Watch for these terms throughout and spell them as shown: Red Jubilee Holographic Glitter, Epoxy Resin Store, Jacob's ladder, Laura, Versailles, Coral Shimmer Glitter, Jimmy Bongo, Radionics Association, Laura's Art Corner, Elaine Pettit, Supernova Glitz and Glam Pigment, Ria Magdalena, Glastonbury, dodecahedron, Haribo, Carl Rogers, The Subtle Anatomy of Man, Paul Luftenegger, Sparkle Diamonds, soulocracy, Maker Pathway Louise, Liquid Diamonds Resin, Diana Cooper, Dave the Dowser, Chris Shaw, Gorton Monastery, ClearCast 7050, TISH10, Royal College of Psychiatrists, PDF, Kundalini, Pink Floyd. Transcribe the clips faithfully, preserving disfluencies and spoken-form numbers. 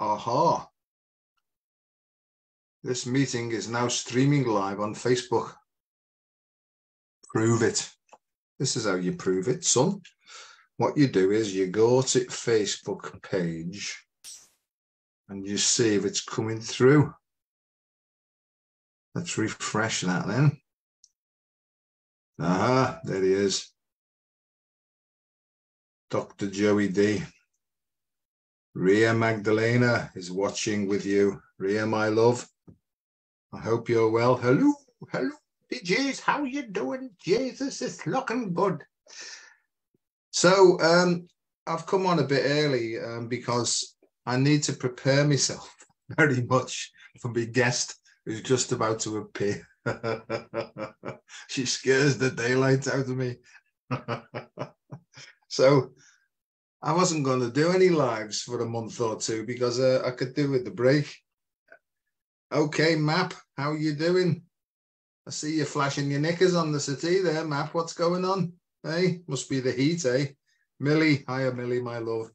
Aha. This meeting is now streaming live on Facebook. Prove it. This is how you prove it, son. What you do is you go to Facebook page and you see if it's coming through. Let's refresh that then. Aha, there he is. Doctor Joey D. Ria Magdalena is watching with you. Ria, my love, I hope you're well. Hello, hello, P Gs, how you doing? Jesus, it's looking good. So um, I've come on a bit early um, because I need to prepare myself very much for my guest who's just about to appear. She scares the daylight out of me. So I wasn't going to do any lives for a month or two because uh, I could do with the break. Okay, Map, how you doing? I see you flashing your knickers on the settee there, Map. What's going on? Hey, must be the heat, eh? Millie, hiya, Millie, my love.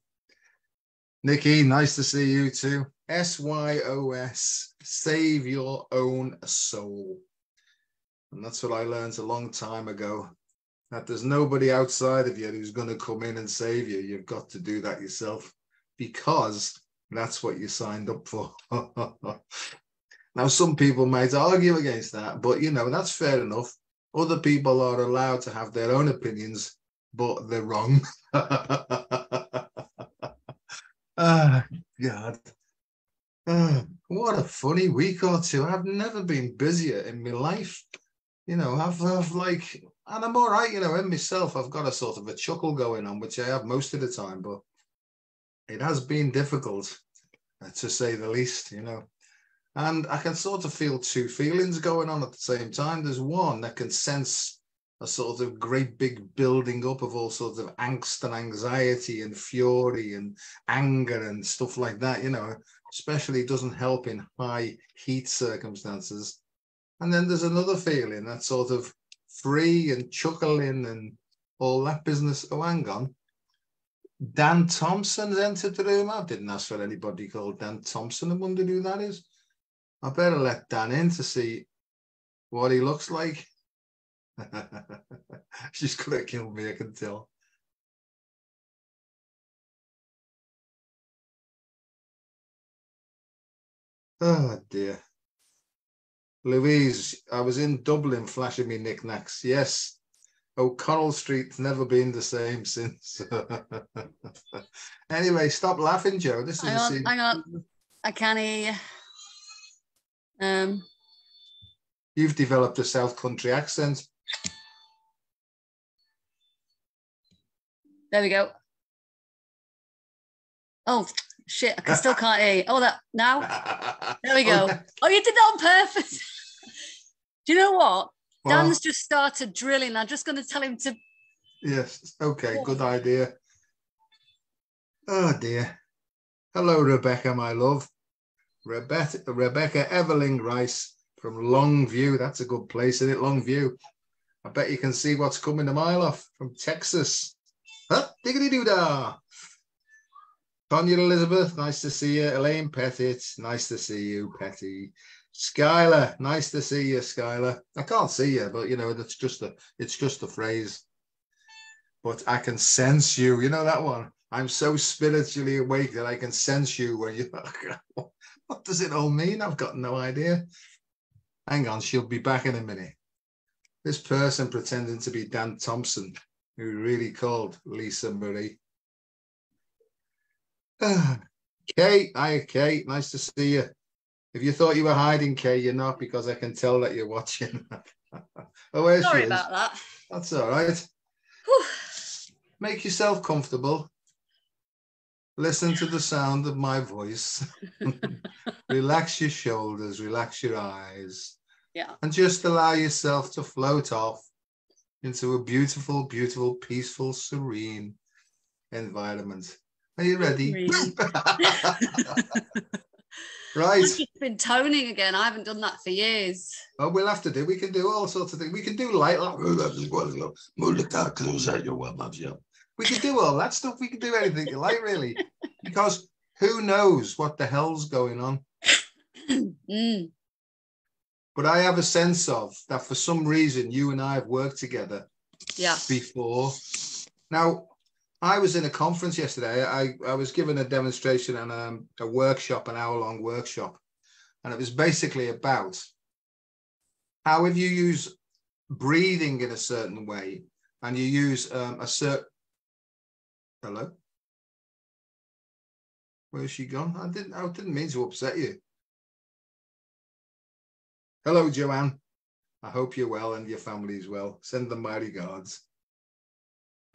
Nikki, nice to see you too. S Y O S, save your own soul. And that's what I learned a long time ago. That there's nobody outside of you who's going to come in and save you. You've got to do that yourself because that's what you signed up for. Now, some people might argue against that, but, you know, that's fair enough. Other people are allowed to have their own opinions, but they're wrong. Ah, God. Ah, what a funny week or two. I've never been busier in my life. You know, I've, I've like... And I'm all right, you know, in myself, I've got a sort of a chuckle going on, which I have most of the time, but it has been difficult, uh, to say the least, you know. And I can sort of feel two feelings going on at the same time. There's one that can sense a sort of great big building up of all sorts of angst and anxiety and fury and anger and stuff like that, you know, especially it doesn't help in high heat circumstances. And then there's another feeling that sort of free and chuckling and all that business. Oh, hang on. Dan Thompson's entered the room. I didn't ask for anybody called Dan Thompson. I wonder who that is. I better let Dan in to see what he looks like. She's going to kill me, I can tell. Oh, dear. Louise, I was in Dublin flashing me knickknacks. Yes, O'Connell Street's never been the same since. Anyway, stop laughing, Joe. This is hang on, hang on. I can't hear you. Um, You've developed a South Country accent. There we go. Oh. Shit, I still can't hear you. Oh, that now? There we go. Oh, you did that on purpose. Do you know what? Well, Dan's just started drilling. I'm just going to tell him to... Yes, okay, good idea. Oh, dear. Hello, Rebecca, my love. Rebecca, Rebecca Evelyn Rice from Longview. That's a good place, isn't it, Longview? I bet you can see what's coming a mile off from Texas. Huh? Diggity-doo-dah. Tonya Elizabeth, nice to see you. Elaine Pettit, nice to see you, Petty. Skylar, nice to see you, Skylar. I can't see you, but you know, that's just a, it's just a phrase. But I can sense you. You know that one? I'm so spiritually awake that I can sense you when you... What does it all mean? I've got no idea. Hang on, she'll be back in a minute. This person pretending to be Dan Thompson, who really called Lisa Marie. Kate, hi Kate, nice to see you. If you thought you were hiding, Kate, you're not, because I can tell that you're watching. Oh, where Sorry she is. about that. That's all right. Whew. Make yourself comfortable. Listen to the sound of my voice. Relax your shoulders, relax your eyes. Yeah. And just allow yourself to float off into a beautiful, beautiful, peaceful, serene environment. Are you ready? Really. Right. I've been toning again. I haven't done that for years. Oh, we'll have to do. We can do all sorts of things. We can do light. Like, we can do all that stuff. We can do anything you like, really. Because Who knows what the hell's going on? mm. But I have a sense of that for some reason, you and I have worked together yeah. before. Now, I was in a conference yesterday. I, I was given a demonstration and a, a workshop, an hour-long workshop. And it was basically about how if you use breathing in a certain way and you use um, a certain... Hello? Where's she gone? I didn't, I didn't mean to upset you. Hello, Joanne. I hope you're well and your family is well. Send them my regards.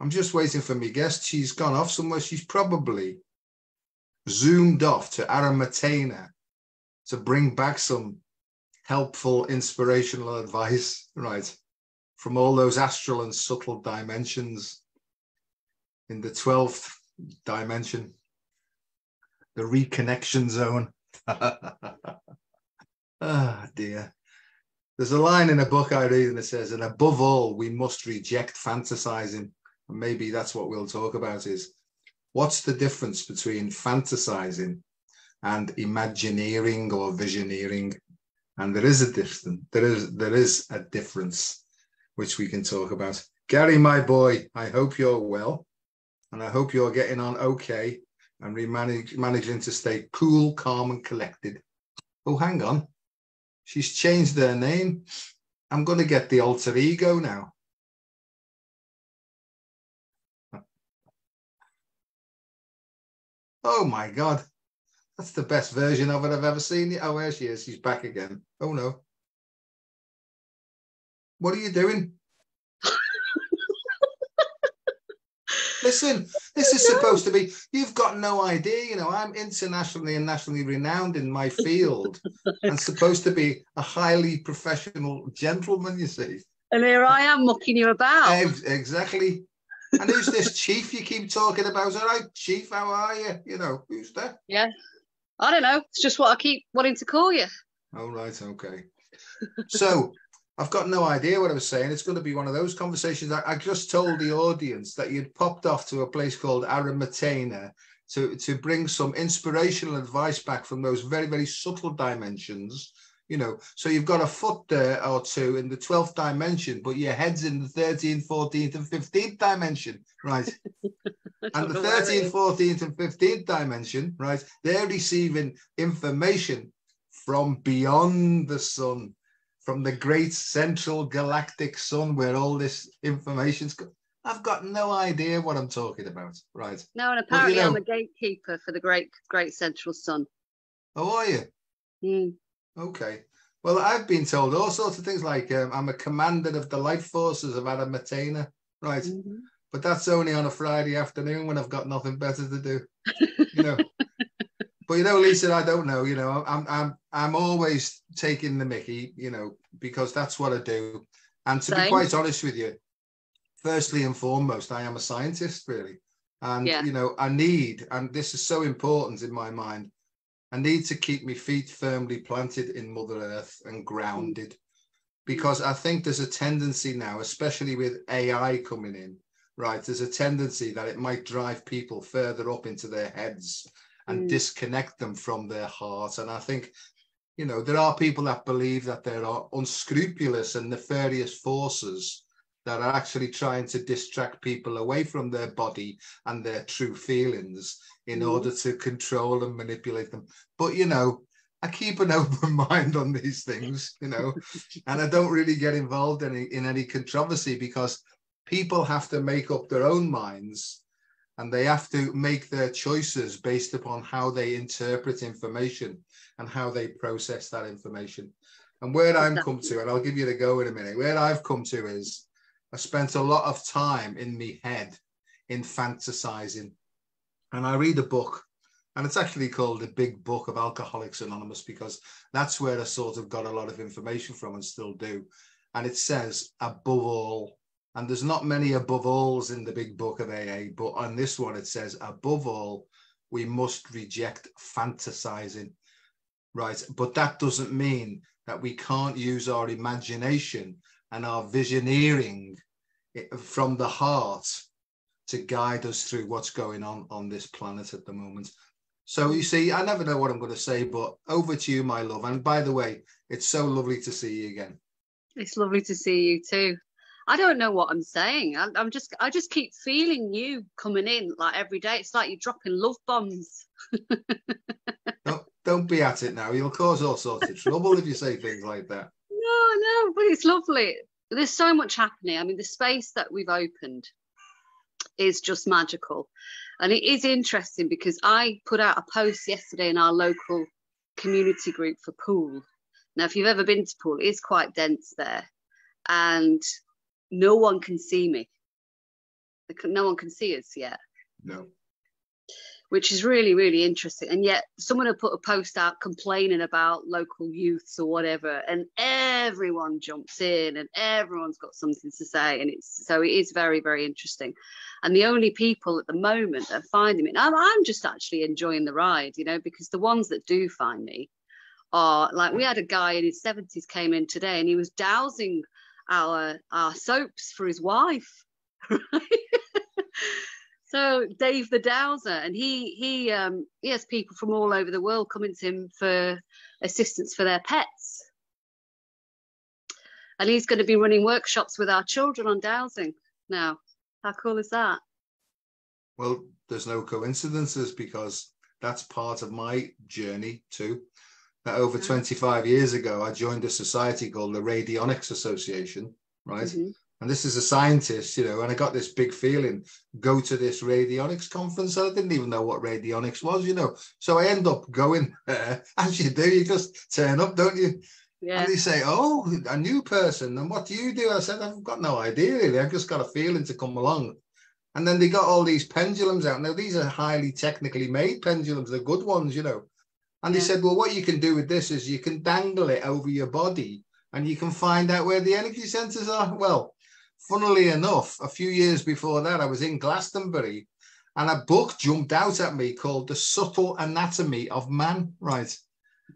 I'm just waiting for my guest. She's gone off somewhere. She's probably zoomed off to Aramatena to bring back some helpful, inspirational advice, right, from all those astral and subtle dimensions in the twelfth dimension, the reconnection zone. Ah, dear. There's a line in a book I read and it says, and above all, we must reject fantasizing. And maybe that's what we'll talk about is, what's the difference between fantasizing and imagineering or visioneering? And there is a difference, there is, there is a difference, which we can talk about. Gary, my boy, I hope you're well. And I hope you're getting on okay and manage, managing to stay cool, calm and collected. Oh, hang on. She's changed her name. I'm going to get the alter ego now. Oh, my God. That's the best version of it I've ever seen. Oh, there she is. She's back again. Oh, no. What are you doing? Listen, this is supposed to be, you've got no idea, you know, I'm internationally and nationally renowned in my field and supposed to be a highly professional gentleman, you see. And here I am mucking you about. Exactly. And who's this chief you keep talking about? All right, chief, how are you? You know, who's that? Yeah, I don't know. It's just what I keep wanting to call you. All right, okay. So... I've got no idea what I was saying. It's going to be one of those conversations. I, I just told the audience that you'd popped off to a place called Aramatena to, to bring some inspirational advice back from those very, very subtle dimensions. You know, so you've got a foot there or two in the twelfth dimension, but your head's in the thirteenth, fourteenth and fifteenth dimension, right? And the thirteenth, fourteenth and fifteenth dimension, right? They're receiving information from beyond the sun. From the great central galactic sun where all this information's got. I've got no idea what I'm talking about, right? No, and apparently well, you know, I'm a gatekeeper for the great, great central sun. Oh, are you? Mm. Okay. Well, I've been told all sorts of things like um, I'm a commander of the life forces of Aramatena, right? Mm-hmm. But that's only on a Friday afternoon when I've got nothing better to do, you know. But you know, Lisa, I don't know. You know, I'm I'm I'm always taking the mickey, you know, because that's what I do. And to Same. be quite honest with you, firstly and foremost, I am a scientist, really. And yeah. you know, I need, and this is so important in my mind, I need to keep my feet firmly planted in Mother Earth and grounded, because I think there's a tendency now, especially with A I coming in, right? There's a tendency that it might drive people further up into their heads and disconnect them from their heart. And I think, you know, there are people that believe that there are unscrupulous and nefarious forces that are actually trying to distract people away from their body and their true feelings in mm. order to control and manipulate them. But, you know, I keep an open mind on these things, you know, and I don't really get involved in, in any controversy, because people have to make up their own minds. And they have to make their choices based upon how they interpret information and how they process that information. And where I've come to, and I'll give you the go in a minute, where I've come to is I spent a lot of time in my head in fantasizing. And I read a book, and it's actually called The Big Book of Alcoholics Anonymous, because that's where I sort of got a lot of information from and still do. And it says, above all. And there's not many above alls in the big book of A A, but on this one, it says, above all, we must reject fantasizing, right? But that doesn't mean that we can't use our imagination and our visioneering from the heart to guide us through what's going on on this planet at the moment. So you see, I never know what I'm going to say, but over to you, my love. And by the way, it's so lovely to see you again. It's lovely to see you too. I don't know what I'm saying. I, I'm just, I just keep feeling you coming in like every day. It's like you're dropping love bombs. No, don't be at it now. You'll cause all sorts of trouble if you say things like that. No, no, but it's lovely. There's so much happening. I mean, the space that we've opened is just magical. And it is interesting because I put out a post yesterday in our local community group for Poole. Now, if you've ever been to Poole, it is quite dense there. And no one can see me. No one can see us yet. No. Which is really, really interesting. And yet someone had put a post out complaining about local youths or whatever, and everyone jumps in and everyone's got something to say. And it's so it is very, very interesting. And the only people at the moment that find me, and I'm, I'm just actually enjoying the ride, you know, because the ones that do find me are like, we had a guy in his seventies came in today and he was dowsing our our soaps for his wife, right? So Dave the Dowser, and he he um he has people from all over the world coming to him for assistance for their pets, and he's going to be running workshops with our children on dowsing now. How cool is that? Well, there's no coincidences, because that's part of my journey too. Now, over twenty-five years ago, I joined a society called the Radionics Association, right? Mm-hmm. And this is a scientist, you know, and I got this big feeling, go to this radionics conference. I didn't even know what radionics was, you know. So I end up going there, as you do, you just turn up, don't you? Yeah. And they say, oh, a new person, and what do you do? I said, I've got no idea, really. I've just got a feeling to come along. And then they got all these pendulums out. Now, these are highly technically made pendulums, the good ones, you know. And they yeah. said, well, what you can do with this is you can dangle it over your body and you can find out where the energy centers are. Well, funnily enough, a few years before that, I was in Glastonbury and a book jumped out at me called The Subtle Anatomy of Man, right?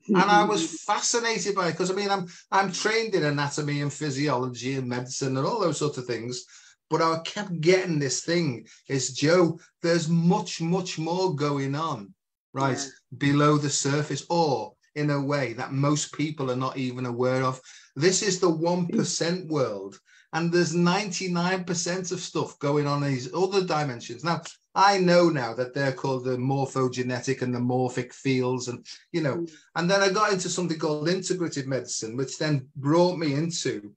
And I was fascinated by it because, I mean, I'm, I'm trained in anatomy and physiology and medicine and all those sorts of things. But I kept getting this thing is, Joe, there's much, much more going on. Right, yeah. Below the surface, or in a way that most people are not even aware of. This is the one percent world, and there's ninety-nine percent of stuff going on in these other dimensions. Now, I know now that they're called the morphogenetic and the morphic fields, and, you know, mm. and then I got into something called integrative medicine, which then brought me into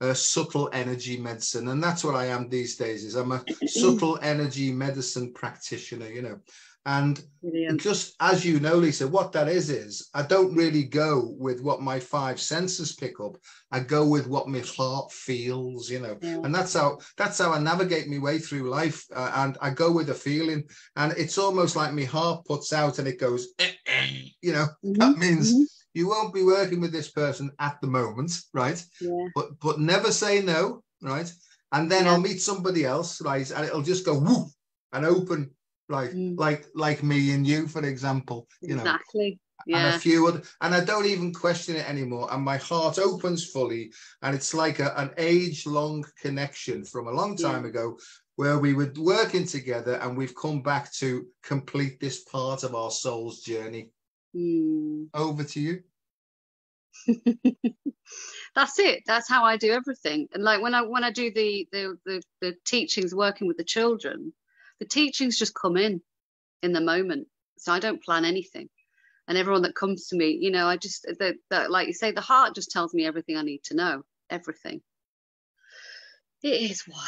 uh, subtle energy medicine. And that's what I am these days, is I'm a subtle energy medicine practitioner, you know. And Brilliant. Just as you know, Lisa, what that is, is I don't really go with what my five senses pick up. I go with what my heart feels, you know, yeah. and that's how that's how I navigate my way through life. Uh, and I go with a feeling, and it's almost like my heart puts out and it goes, eh, eh, you know, mm-hmm. that means mm-hmm. you won't be working with this person at the moment. Right. Yeah. But but never say no. Right. And then yeah. I'll meet somebody else. Right. And it'll just go woo and open. Like, mm. like, like me and you, for example, you know, exactly. yeah. and a few other, and I don't even question it anymore. And my heart opens fully. And it's like a, an age long connection from a long time yeah. ago, where we were working together and we've come back to complete this part of our soul's journey. Mm. Over to you. That's it. That's how I do everything. And like when I, when I do the, the, the, the teachings, working with the children, the teachings just come in in the moment. So I don't plan anything. And everyone that comes to me, you know, I just, the, the, like you say, the heart just tells me everything I need to know, everything. It is wild.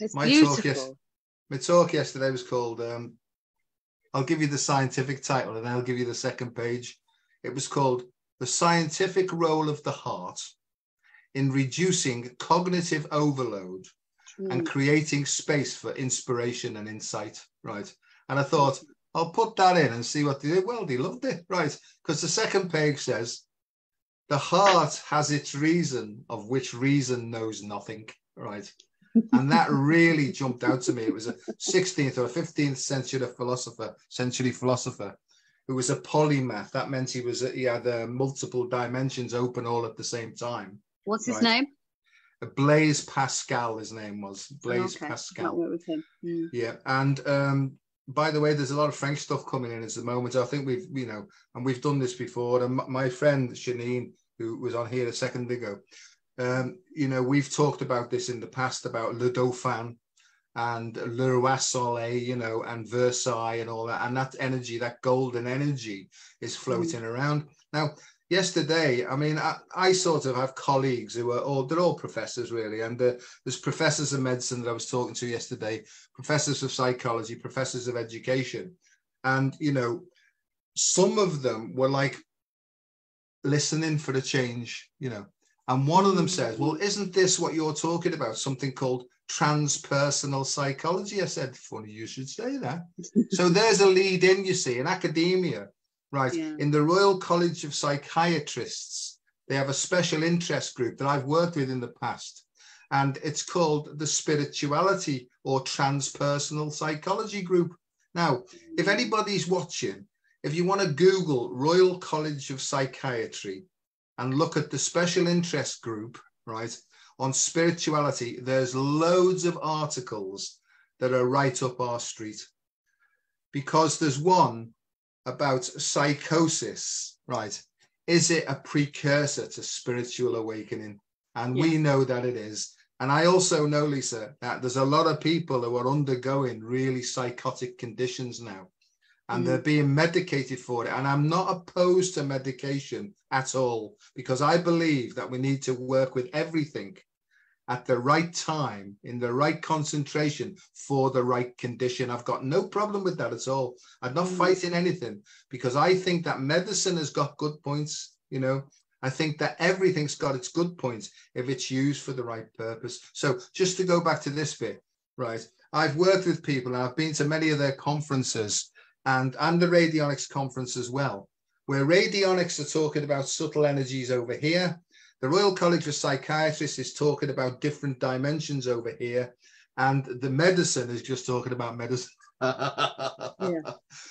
It's my beautiful. Talk yes- my talk yesterday was called, um, I'll give you the scientific title and then I'll give you the second page. It was called The Scientific Role of the Heart in Reducing Cognitive Overload and Creating Space for Inspiration and Insight, right? And I thought, I'll put that in and see what they did. Well, they loved it, right? Because the second page says, the heart has its reason, of which reason knows nothing, right? And that really jumped out to me. It was a sixteenth or fifteenth century philosopher, century philosopher who was a polymath. That meant he was he had uh, multiple dimensions open all at the same time. What's right? his name? Blaise Pascal, his name was Blaise okay. Pascal. With him. Mm. Yeah, and um, by the way, there's a lot of French stuff coming in at the moment. I think we've, you know, and we've done this before. And my friend Shanine, who was on here a second ago, um, you know, we've talked about this in the past about Le Dauphin and Le Roi Soleil, you know, and Versailles and all that. And that energy, that golden energy is floating mm. around. Now, yesterday, I mean, I, I sort of have colleagues who are all, they're all professors really, and uh, there's professors of medicine that I was talking to yesterday, professors of psychology, professors of education. And, you know, some of them were like listening for a change, you know, and one of them says, well, isn't this what you're talking about? Something called transpersonal psychology. I said, funny you should say that. So there's a lead in, you see, in academia. Right. Yeah. In the Royal College of Psychiatrists, they have a special interest group that I've worked with in the past, and it's called the Spirituality or Transpersonal Psychology Group. Now, if anybody's watching, if you want to Google Royal College of Psychiatry and look at the special interest group, right, on spirituality, there's loads of articles that are right up our street, because there's one about psychosis, right? Is it a precursor to spiritual awakening? And yeah. we know that it is. And I also know, Lisa, that there's a lot of people who are undergoing really psychotic conditions now, and mm. they're being medicated for it. And I'm not opposed to medication at all, because I believe that we need to work with everything at the right time, in the right concentration, for the right condition. I've got no problem with that at all. I'm not mm. fighting anything, because I think that medicine has got good points. You know, I think that everything's got its good points if it's used for the right purpose. So just to go back to this bit, right? I've worked with people, and I've been to many of their conferences, and, and the Radionics conference as well, where Radionics are talking about subtle energies over here. The Royal College of Psychiatrists is talking about different dimensions over here, and the medicine is just talking about medicine. yeah.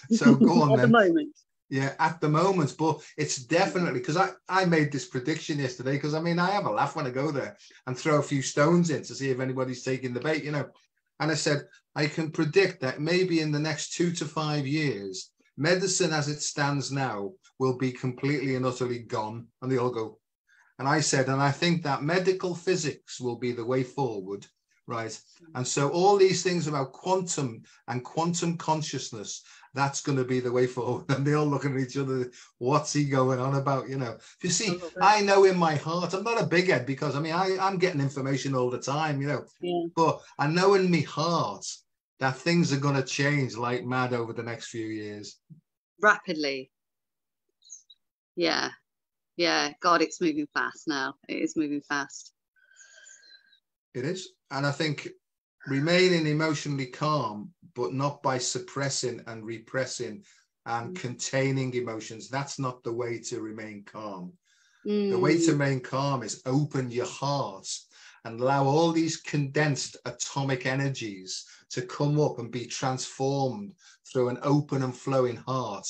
So go on. At then. the moment. Yeah, at the moment. But it's definitely, because I, I made this prediction yesterday, because I mean, I have a laugh when I go there and throw a few stones in to see if anybody's taking the bait, you know. And I said, I can predict that maybe in the next two to five years, medicine as it stands now will be completely and utterly gone. And they all go, and I said, and I think that medical physics will be the way forward, right? And so all these things about quantum and quantum consciousness, that's going to be the way forward. And they all look at each other, what's he going on about, you know? You see, I know in my heart, I'm not a big head, because I mean, I, I'm getting information all the time, you know, yeah. but I know in my heart that things are going to change like mad over the next few years. Rapidly. Yeah. Yeah, God, it's moving fast now. It is moving fast. It is. And I think remaining emotionally calm, but not by suppressing and repressing and mm. containing emotions. That's not the way to remain calm. Mm. The way to remain calm is open your heart and allow all these condensed atomic energies to come up and be transformed through an open and flowing heart.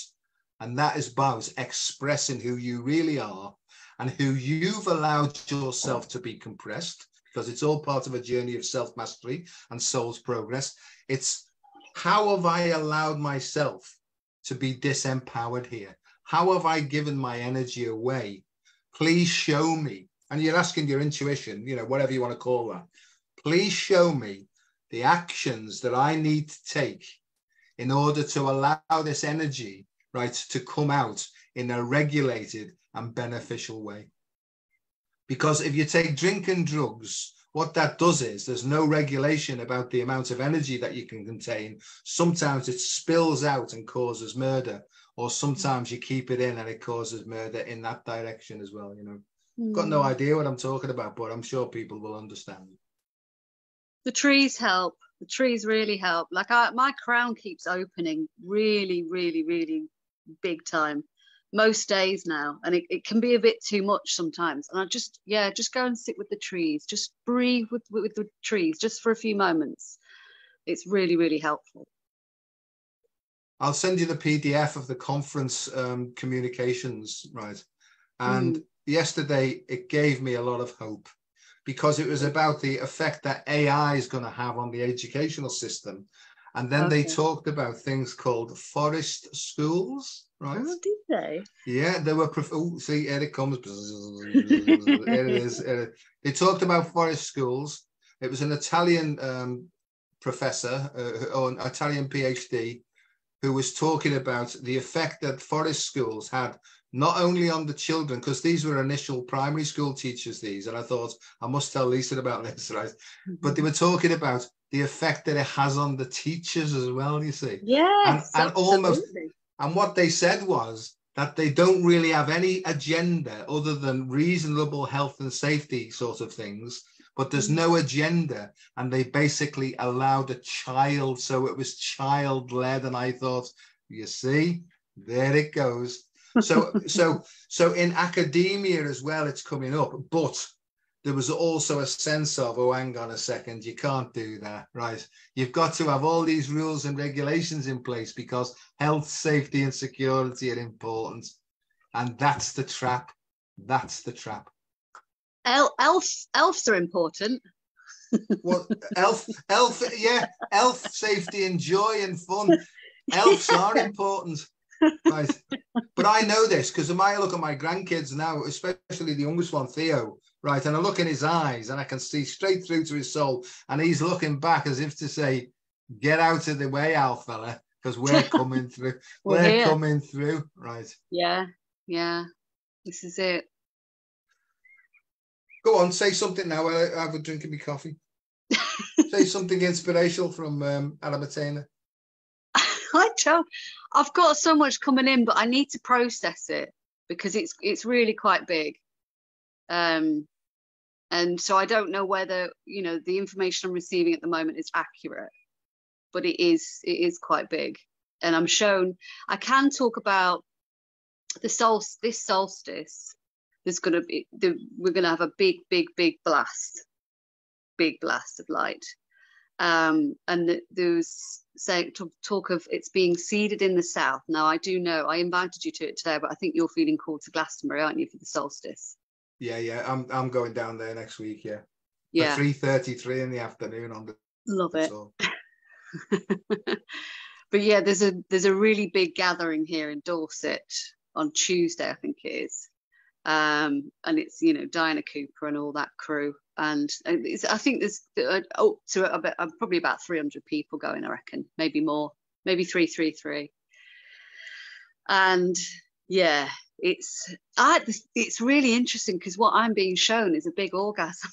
And that is about expressing who you really are and who you've allowed yourself to be compressed, because it's all part of a journey of self-mastery and soul's progress. It's how have I allowed myself to be disempowered here? How have I given my energy away? Please show me. And you're asking your intuition, you know, whatever you want to call that. Please show me the actions that I need to take in order to allow this energy, right, to come out in a regulated and beneficial way. Because if you take drink and drugs, what that does is there's no regulation about the amount of energy that you can contain. Sometimes it spills out and causes murder, or sometimes you keep it in and it causes murder in that direction as well, you know. Mm. Got no idea what I'm talking about, but I'm sure people will understand. The trees help. The trees really help. Like I, my crown keeps opening really, really, really big time most days now, and it, it can be a bit too much sometimes, and I just yeah just go and sit with the trees, just breathe with, with the trees just for a few moments. It's really, really helpful. I'll send you the P D F of the conference um, communications, right? And mm. yesterday it gave me a lot of hope, because it was about the effect that A I is going to have on the educational system And then okay. they talked about things called forest schools, right? Oh, did they? Yeah, they were, prof- oh, see, here it comes. Here it is. Here it. They talked about forest schools. It was an Italian um, professor, uh, or an Italian PhD, who was talking about the effect that forest schools had, not only on the children, because these were initial primary school teachers, these, and I thought, I must tell Lisa about this, right? Mm-hmm. But they were talking about the effect that it has on the teachers as well, you see. Yes, and, and almost, and what they said was that they don't really have any agenda other than reasonable health and safety sort of things, but there's no agenda, and they basically allowed a child, so it was child-led, and I thought, you see, there it goes. So, so, so in academia as well, it's coming up, but there was also a sense of, oh, hang on a second, you can't do that, right? You've got to have all these rules and regulations in place because health, safety, and security are important, and that's the trap. That's the trap. El- elf, elves are important. Well, elf, elf, yeah, elf safety and joy and fun. Elves yeah. are important. Right. But I know this because when I look at my grandkids now, especially the youngest one, Theo, right, and I look in his eyes and I can see straight through to his soul, and he's looking back as if to say, get out of the way, old fella, because we're coming through. We're, we're coming through, right? Yeah, yeah, this is it. Go on, say something now while I have a drink of my coffee. Say something inspirational from um, Aramatena. I don't. I've got so much coming in, but I need to process it because it's it's really quite big, um, and so I don't know whether, you know, the information I'm receiving at the moment is accurate, but it is it is quite big, and I'm shown I can talk about the sol this solstice. There's gonna be the, we're gonna have a big, big, big blast, big blast of light. Um, and there's say, to talk of it's being seeded in the south. Now, I do know I invited you to it today, but I think you're feeling called to Glastonbury, aren't you, for the solstice? Yeah, yeah. I'm I'm going down there next week. Yeah, yeah. Three thirty-three in the afternoon on the love it. So. But yeah, there's a there's a really big gathering here in Dorset on Tuesday, I think it is. Um, and it's, you know, Diana Cooper and all that crew, and it's, I think there's uh, up to a bit, uh, probably about three hundred people going, I reckon, maybe more, maybe three three three. And yeah, it's I, it's really interesting because what I'm being shown is a big orgasm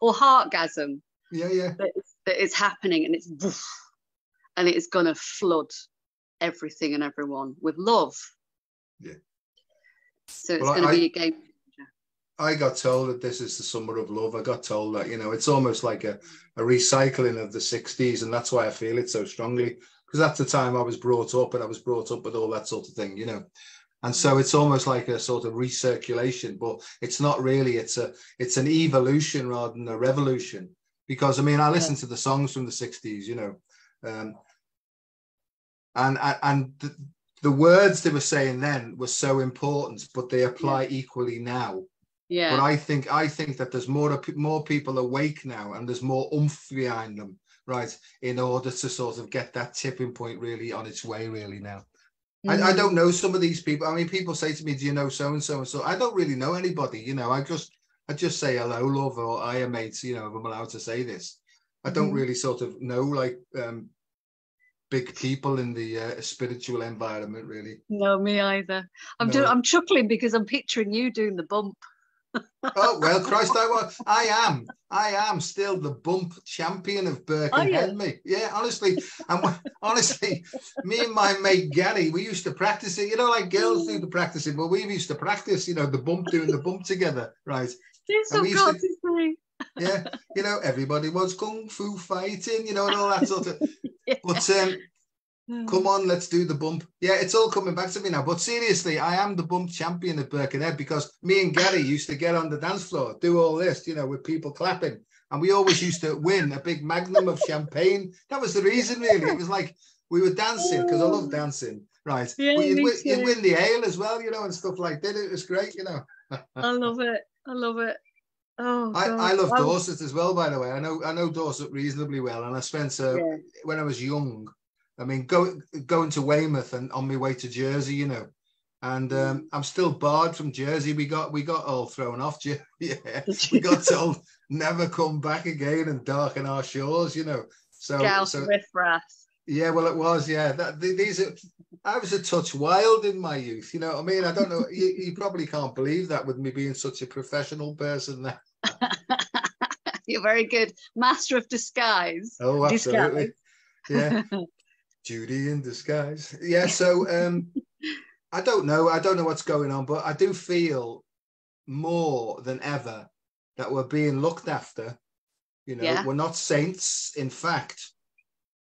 or heartgasm. Yeah, yeah. That is, that is happening, and it's woof, and it's gonna flood everything and everyone with love. Yeah. So it's well, going to I, be a game changer. I got told that this is the summer of love. I got told that, you know, it's almost like a, a recycling of the sixties, and that's why I feel it so strongly, because that's the time I was brought up, and I was brought up with all that sort of thing, you know. And so it's almost like a sort of recirculation, but it's not really. It's a it's an evolution rather than a revolution, because, I mean, I listen yeah. to the songs from the sixties, you know, um, and and, and the, the words they were saying then were so important, but they apply yeah. equally now. Yeah. But I think I think that there's more more people awake now, and there's more oomph behind them, right? In order to sort of get that tipping point really on its way, really now. Mm-hmm. I, I don't know some of these people. I mean, people say to me, "Do you know so and so and so?" I don't really know anybody, you know. I just I just say hello, love, or I am mates, you know, if I'm allowed to say this. I don't mm-hmm. really sort of know like. Um, big people in the uh, spiritual environment, really. No, me either. I'm no. doing, I'm chuckling because I'm picturing you doing the bump. Oh well, Christ, I was. I am. I am still the bump champion of Birkenhead. Me, yeah, honestly. And honestly, me and my mate Gary, we used to practice it. You know, like girls do the practicing, but we used to practice. You know, the bump, doing the bump together, right? Yes, I've got to say. Yeah, you know, everybody was kung fu fighting, you know, and all that sort of yeah. But um come on, let's do the bump. Yeah, it's all coming back to me now, but seriously, I am the bump champion of Birkenhead, because me and Gary used to get on the dance floor, do all this, you know, with people clapping, and we always used to win a big magnum of champagne. That was the reason, really. It was like we were dancing because I love dancing, right? Yeah, well, you'd, win, you'd win the ale as well, you know, and stuff like that. It was great, you know. I love it. I love it. Oh, I, I love wow. Dorset as well, by the way. I know I know Dorset reasonably well, and I spent uh, yeah. when I was young. I mean, go, going to Weymouth and on my way to Jersey, you know, and um, I'm still barred from Jersey. We got we got all thrown off. Yeah, we got told never come back again and darken our shores, you know. So, so yeah, well, it was. Yeah, that these are. I was a touch wild in my youth, you know what I mean? I don't know. You, you probably can't believe that with me being such a professional person now. You're very good. Master of disguise. Oh, absolutely. Disguise. Yeah. Judy in disguise. Yeah. So um, I don't know. I don't know what's going on, but I do feel more than ever that we're being looked after. You know, yeah. We're not saints. In fact,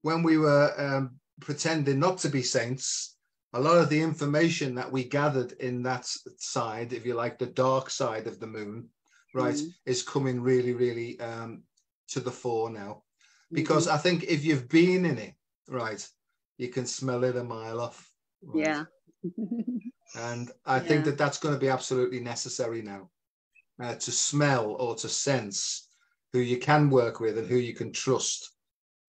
when we were... Um, pretending not to be saints, a lot of the information that we gathered in that side, if you like, the dark side of the moon, right, mm. is coming really, really um, to the fore now. Because mm-hmm. I think if you've been in it, right, you can smell it a mile off. Right? Yeah. And I yeah. think that that's going to be absolutely necessary now, uh, to smell or to sense who you can work with and who you can trust.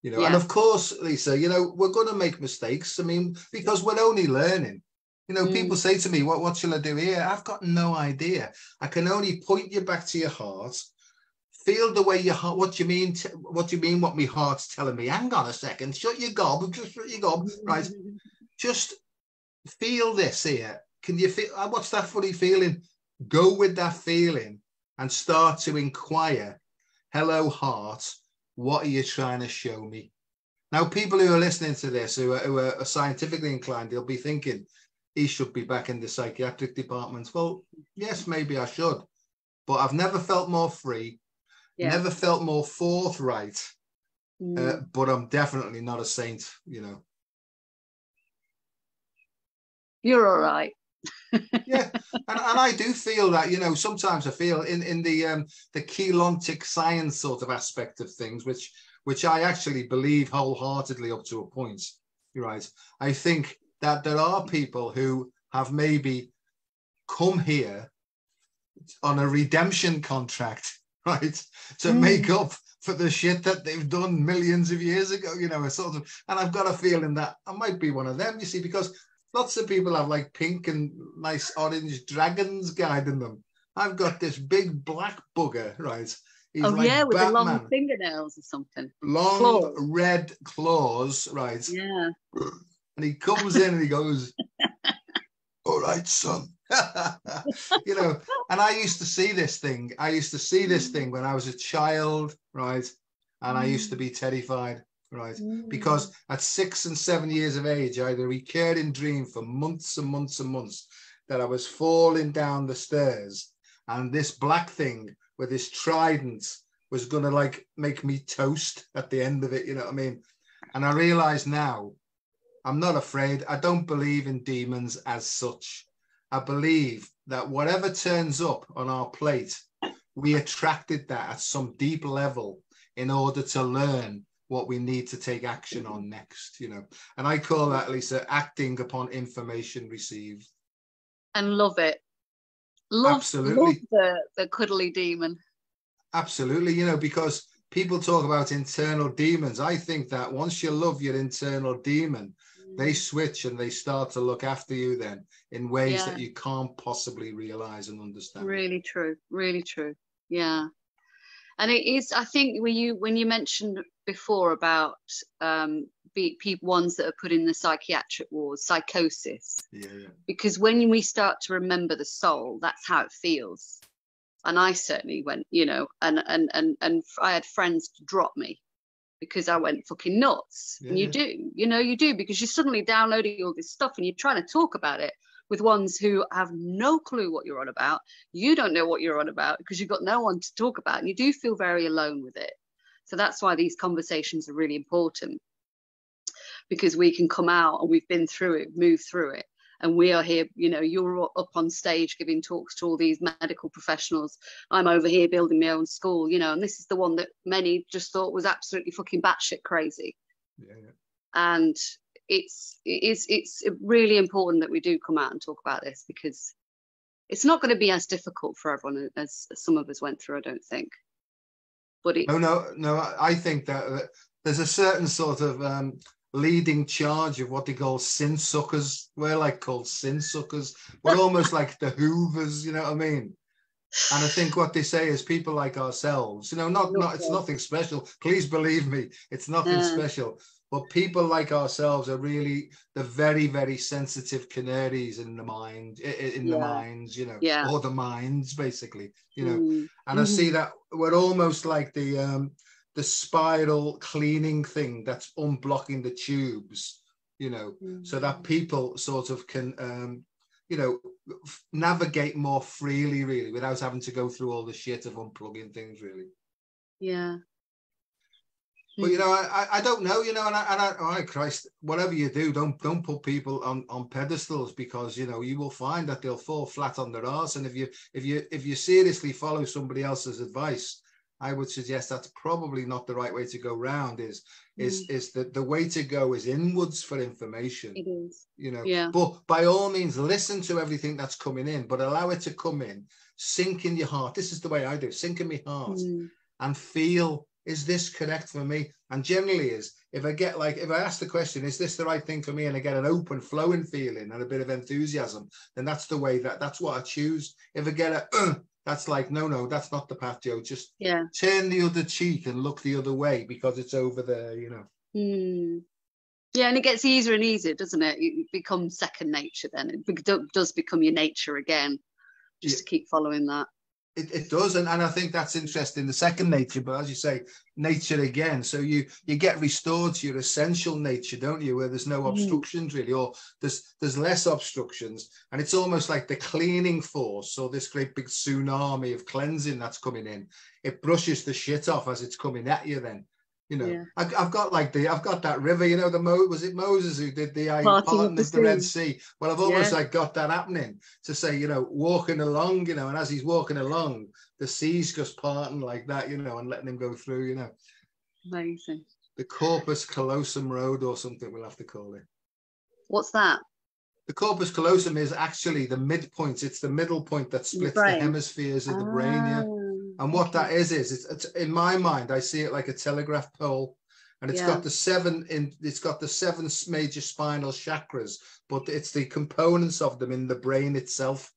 You know, yeah. And of course, Lisa, you know, we're going to make mistakes. I mean, because we're only learning. You know, mm. people say to me, what, what shall I do here? I've got no idea. I can only point you back to your heart. Feel the way your heart, what do you mean? What do you mean what my heart's telling me? Hang on a second. Shut your gob. Just shut your gob. Right. Just feel this here. Can you feel, what's that funny feeling? Go with that feeling and start to inquire. Hello, heart. What are you trying to show me? Now, people who are listening to this, who are, who are scientifically inclined, they'll be thinking, he should be back in the psychiatric department. Well, yes, maybe I should. But I've never felt more free, yeah. never felt more forthright. Mm. Uh, but I'm definitely not a saint, you know. You're all right. Yeah, and, and I do feel that, you know, sometimes I feel in in the um the Keelantic science sort of aspect of things, which which I actually believe wholeheartedly up to a point. You're right. I think that there are people who have maybe come here on a redemption contract, right, to mm. make up for the shit that they've done millions of years ago, you know, a sort of, and I've got a feeling that I might be one of them, you see, because lots of people have like pink and nice orange dragons guiding them. I've got this big black bugger, right? He's oh, like yeah, with Batman. The long fingernails or something. Long claws. Red claws, right? Yeah. And he comes in and he goes, all right, son. You know, and I used to see this thing. I used to see this thing when I was a child, right? And mm. I used to be terrified. Right, mm. because at six and seven years of age, I had a recurring dream for months and months and months that I was falling down the stairs and this black thing with this trident was going to like make me toast at the end of it, you know what I mean? And I realize now I'm not afraid. I don't believe in demons as such. I believe that whatever turns up on our plate, we attracted that at some deep level in order to learn what we need to take action on next, you know. And I call that, Lisa, acting upon information received. And love it. Love, absolutely. Love the, the cuddly demon. Absolutely, you know, because people talk about internal demons. I think that once you love your internal demon, mm. they switch and they start to look after you then in ways yeah. that you can't possibly realize and understand. Really true, really true, yeah. And it is, I think, when you when you mentioned before about um, be, be ones that are put in the psychiatric wards, psychosis, yeah, yeah. because when we start to remember the soul, that's how it feels. And I certainly went, you know, and and and and I had friends drop me because I went fucking nuts. Yeah, and you yeah. do, you know, you do, because you're suddenly downloading all this stuff and you're trying to talk about it with ones who have no clue what you're on about. You don't know what you're on about because you've got no one to talk about, and you do feel very alone with it. So that's why these conversations are really important, because we can come out and we've been through it, move through it. And we are here, you know, you're up on stage giving talks to all these medical professionals. I'm over here building my own school, you know, and this is the one that many just thought was absolutely fucking batshit crazy. Yeah, yeah. And it's it's it's really important that we do come out and talk about this, because it's not going to be as difficult for everyone as, as some of us went through, I don't think. But it, oh, no, no, I think that, that there's a certain sort of um, leading charge of what they call sin suckers. We're like called sin suckers. We're almost like the Hoovers, you know what I mean? And I think what they say is people like ourselves, you know, not, not it's nothing special. Please believe me, it's nothing yeah. special. But people like ourselves are really the very, very sensitive canaries in the mind, in the yeah. minds, you know, yeah. or the minds, basically, you know. Mm. And I see that we're almost like the um, the spiral cleaning thing that's unblocking the tubes, you know, mm. so that people sort of can, um, you know, navigate more freely, really, without having to go through all the shit of unplugging things, really. Yeah. But, you know, I, I don't know, you know, and I, and I, oh, Christ, whatever you do, don't don't put people on, on pedestals, because, you know, you will find that they'll fall flat on their arse. And if you if you if you seriously follow somebody else's advice, I would suggest that's probably not the right way to go round. Is is mm. is that the way to go is inwards for information. It is. You know, yeah. But by all means, listen to everything that's coming in, but allow it to come in, sink in your heart. This is the way I do, sink in my heart mm. and feel, is this correct for me? And generally is, if I get like, if I ask the question, is this the right thing for me? And I get an open flowing feeling and a bit of enthusiasm, then that's the way that, that's what I choose. If I get a, uh, that's like, no, no, that's not the path, Joe. Just yeah. turn the other cheek and look the other way because it's over there, you know. Mm. Yeah, and it gets easier and easier, doesn't it? It becomes second nature then. It does become your nature again, just yeah. to keep following that. It, it does, and, and I think that's interesting, the second nature, but as you say, nature again. So you you get restored to your essential nature, don't you, where there's no obstructions, mm. really, or there's there's less obstructions. And it's almost like the cleaning force, or this great big tsunami of cleansing that's coming in. It brushes the shit off as it's coming at you then. You know, yeah. I, I've got like the, I've got that river, you know, the, Mo, was it Moses who did the parting of the Red Sea? Well, I've almost yeah. like got that happening to say, you know, walking along, you know, and as he's walking along, the sea's just parting like that, you know, and letting him go through, you know. Amazing. The Corpus Callosum Road or something we'll have to call it. What's that? The Corpus Callosum is actually the midpoint. It's the middle point that splits the hemispheres of ah. the brain, yeah. And what that is, is it's, it's in my mind, I see it like a telegraph pole, and it's yeah. got the seven in, it's got the seven major spinal chakras, but it's the components of them in the brain itself.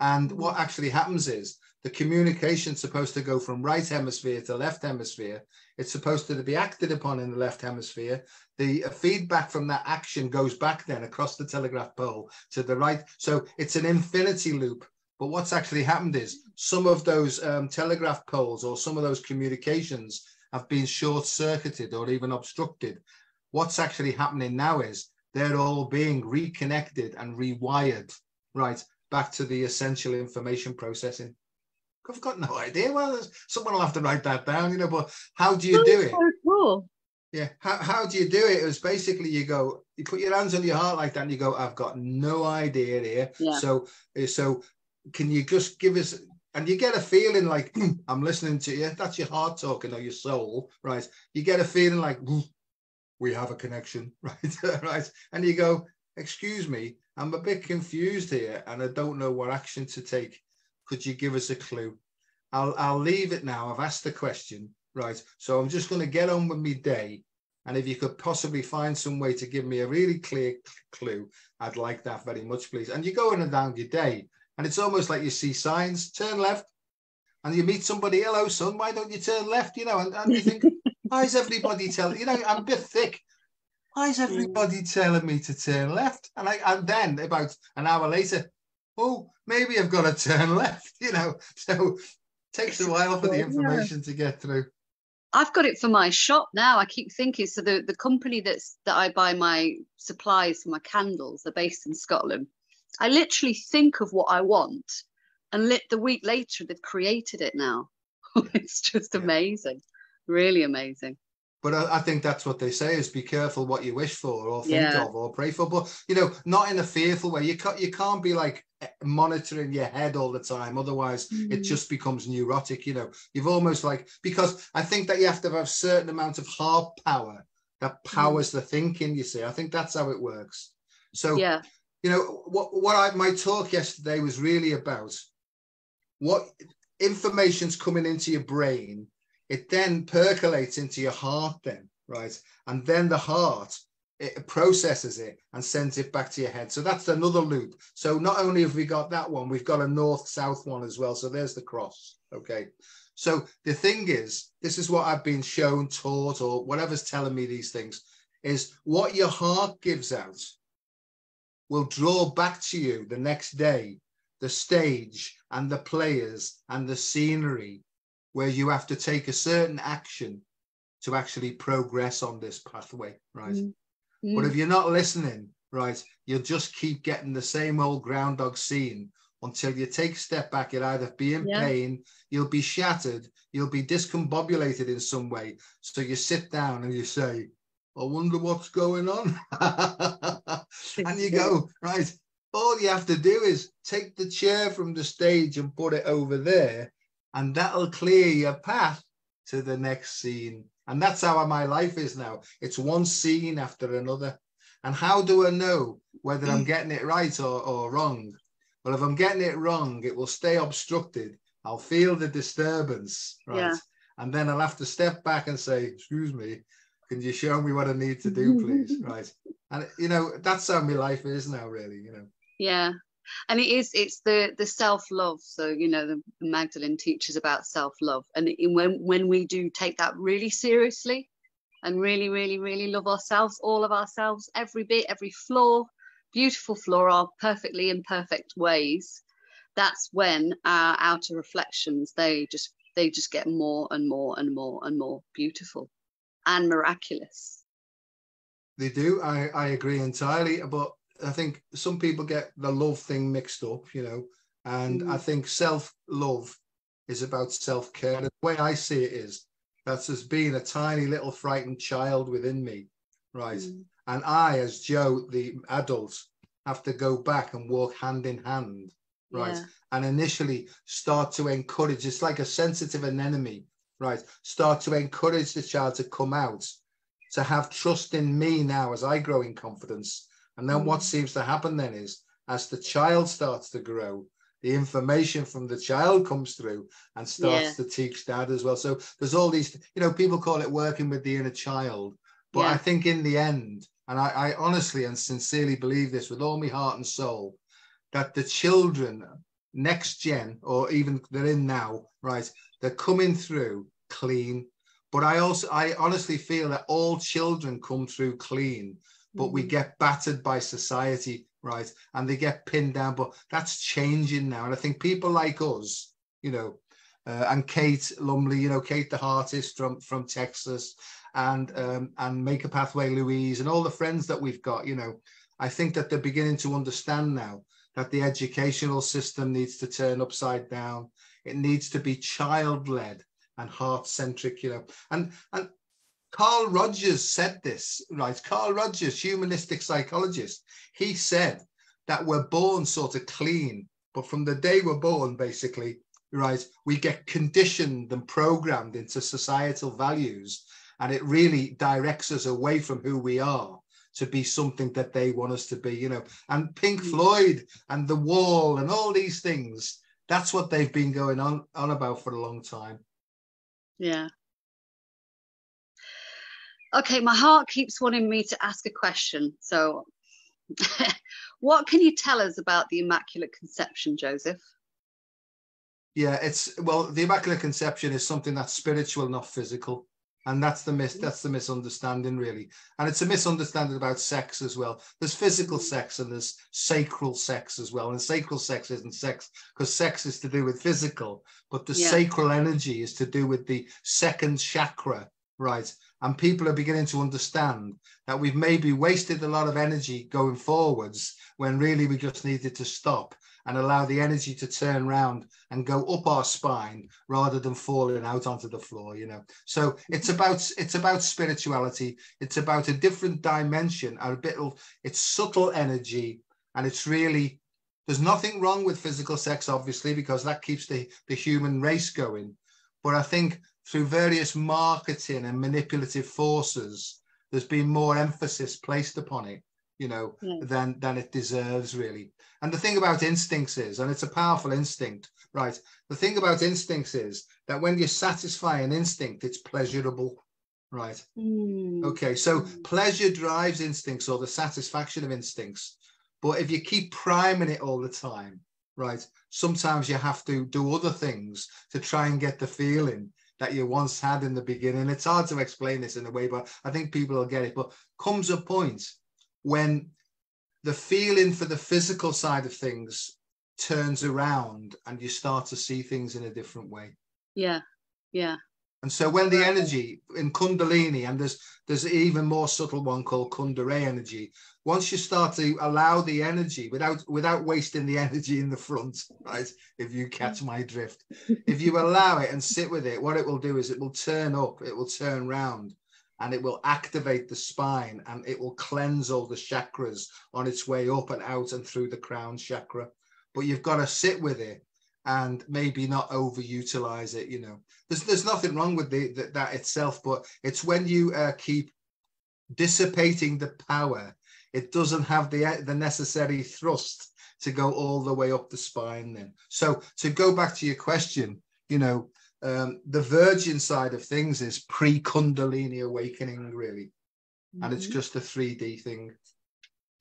And what actually happens is the communication's supposed to go from right hemisphere to left hemisphere. It's supposed to be acted upon in the left hemisphere. The feedback from that action goes back then across the telegraph pole to the right. So it's an infinity loop. But what's actually happened is some of those um, telegraph poles or some of those communications have been short-circuited or even obstructed. What's actually happening now is they're all being reconnected and rewired, right, back to the essential information processing. I've got no idea. Well, someone will have to write that down, you know, but how do you do it? So cool. Yeah, how, how do you do it? It was basically you go, you put your hands on your heart like that and you go, I've got no idea here. Yeah. So, so... can you just give us, and you get a feeling like I'm listening to you, that's your heart talking or your soul, right? You get a feeling like we have a connection, right? Right, and you go, excuse me, I'm a bit confused here and I don't know what action to take. Could you give us a clue? I'll, I'll leave it now, I've asked the question, right? So I'm just going to get on with my day, and if you could possibly find some way to give me a really clear clue, I'd like that very much, please. And you go in and down your day. And it's almost like you see signs, turn left, and you meet somebody, hello, son, why don't you turn left? You know, and, and you think, why is everybody telling, you know, I'm a bit thick. Why is everybody telling me to turn left? And I, and then about an hour later, oh, maybe I've got to turn left, you know. So it takes a while for the information yeah. to get through. I've got it for my shop now. I keep thinking, so the, the company that's, that I buy my supplies for my candles, they're based in Scotland. I literally think of what I want, and lit the week later they've created it now. It's just amazing, yeah. really amazing. But I, I think that's what they say: is be careful what you wish for, or think yeah. of, or pray for. But you know, not in a fearful way. You can't, you can't be like monitoring your head all the time. Otherwise, mm. it just becomes neurotic. You know, you've almost like, because I think that you have to have a certain amount of heart power that powers mm. the thinking. You see, I think that's how it works. So yeah. you know, what, what I, my talk yesterday was really about what information's coming into your brain. It then percolates into your heart then, right? And then the heart, it processes it and sends it back to your head. So that's another loop. So not only have we got that one, we've got a north-south one as well. So there's the cross, okay? So the thing is, this is what I've been shown, taught, or whatever's telling me these things, is what your heart gives out will draw back to you the next day, the stage and the players and the scenery where you have to take a certain action to actually progress on this pathway, right? Mm-hmm. But if you're not listening, right, you'll just keep getting the same old groundhog scene until you take a step back. You'll either be in yeah. pain, you'll be shattered, you'll be discombobulated in some way. So you sit down and you say, I wonder what's going on. And you go, right, all you have to do is take the chair from the stage and put it over there, and that'll clear your path to the next scene. And that's how my life is now. It's one scene after another. And how do I know whether mm. I'm getting it right or, or wrong? Well, if I'm getting it wrong, it will stay obstructed. I'll feel the disturbance, right? Yeah. And then I'll have to step back and say, excuse me, can you show me what I need to do, please? Right. And, you know, that's how my life is now, really, you know. Yeah. And it is, it's the, the self-love. So, you know, the Magdalene teaches about self-love. And in, when, when we do take that really seriously and really, really, really love ourselves, all of ourselves, every bit, every flaw, beautiful flaw, our perfectly imperfect ways, that's when our outer reflections, they just, they just get more and more and more and more beautiful and miraculous. They do. I, I agree entirely. But I think some people get the love thing mixed up, you know, and mm-hmm. I think self-love is about self-care. And the way I see it is that's as being a tiny little frightened child within me, right? Mm-hmm. And I, as Joe, the adult, have to go back and walk hand in hand, right? Yeah. And initially start to encourage. It's like a sensitive anemone, right? Start to encourage the child to come out, to have trust in me now as I grow in confidence. And then what seems to happen then is, as the child starts to grow, the information from the child comes through and starts yeah. to teach dad as well. So there's all these, you know, people call it working with the inner child. But yeah. I think in the end, and I, I honestly and sincerely believe this with all my heart and soul, that the children next gen, or even they're in now, right, they're coming through clean. But I also, I honestly feel that all children come through clean. But we get battered by society, right? And they get pinned down, but that's changing now. And I think people like us, you know, uh, and Kate Lumley, you know, Kate the artist from, from Texas, and, um, and Maker Pathway Louise, and all the friends that we've got, you know, I think that they're beginning to understand now that the educational system needs to turn upside down. It needs to be child-led and heart-centric, you know, and, and, Carl Rogers said this, right? Carl Rogers, humanistic psychologist, he said that we're born sort of clean, but from the day we're born, basically, right, we get conditioned and programmed into societal values, and it really directs us away from who we are to be something that they want us to be, you know. And Pink Floyd and The Wall and all these things, that's what they've been going on, on about for a long time. Yeah. Okay, my heart keeps wanting me to ask a question. So what can you tell us about the Immaculate Conception, Joseph? Yeah, it's, well, the Immaculate Conception is something that's spiritual, not physical. And that's the mis- that's the misunderstanding, really. And it's a misunderstanding about sex as well. There's physical sex and there's sacral sex as well. And sacral sex isn't sex, because sex is to do with physical, but the yeah. sacral energy is to do with the second chakra, right? And people are beginning to understand that we've maybe wasted a lot of energy going forwards when really we just needed to stop and allow the energy to turn round and go up our spine rather than falling out onto the floor, you know. So it's about, it's about spirituality. It's about a different dimension, a bit of, it's subtle energy. And it's really, there's nothing wrong with physical sex, obviously, because that keeps the, the human race going. But I think through various marketing and manipulative forces, there's been more emphasis placed upon it you know, yeah. than than it deserves, really. And the thing about instincts is, and it's a powerful instinct, right? The thing about instincts is that when you satisfy an instinct, it's pleasurable, right? Mm. Okay, so pleasure drives instincts, or the satisfaction of instincts. But if you keep priming it all the time, right, sometimes you have to do other things to try and get the feeling that you once had in the beginning. It's hard to explain this in a way, but I think people will get it. But comes a point when the feeling for the physical side of things turns around and you start to see things in a different way. Yeah, yeah. And so when the energy in Kundalini, and there's there's even more subtle one called Kundare energy, once you start to allow the energy without without wasting the energy in the front, right, if you catch my drift, if you allow it and sit with it, what it will do is it will turn up, it will turn round, and it will activate the spine, and it will cleanse all the chakras on its way up and out and through the crown chakra. But you've got to sit with it and maybe not overutilize it, you know. There's there's nothing wrong with the, the, that itself, but it's when you uh, keep dissipating the power, it doesn't have the, the necessary thrust to go all the way up the spine then. So to go back to your question, you know, um, the virgin side of things is pre-Kundalini awakening, really. Mm-hmm. And it's just a three D thing.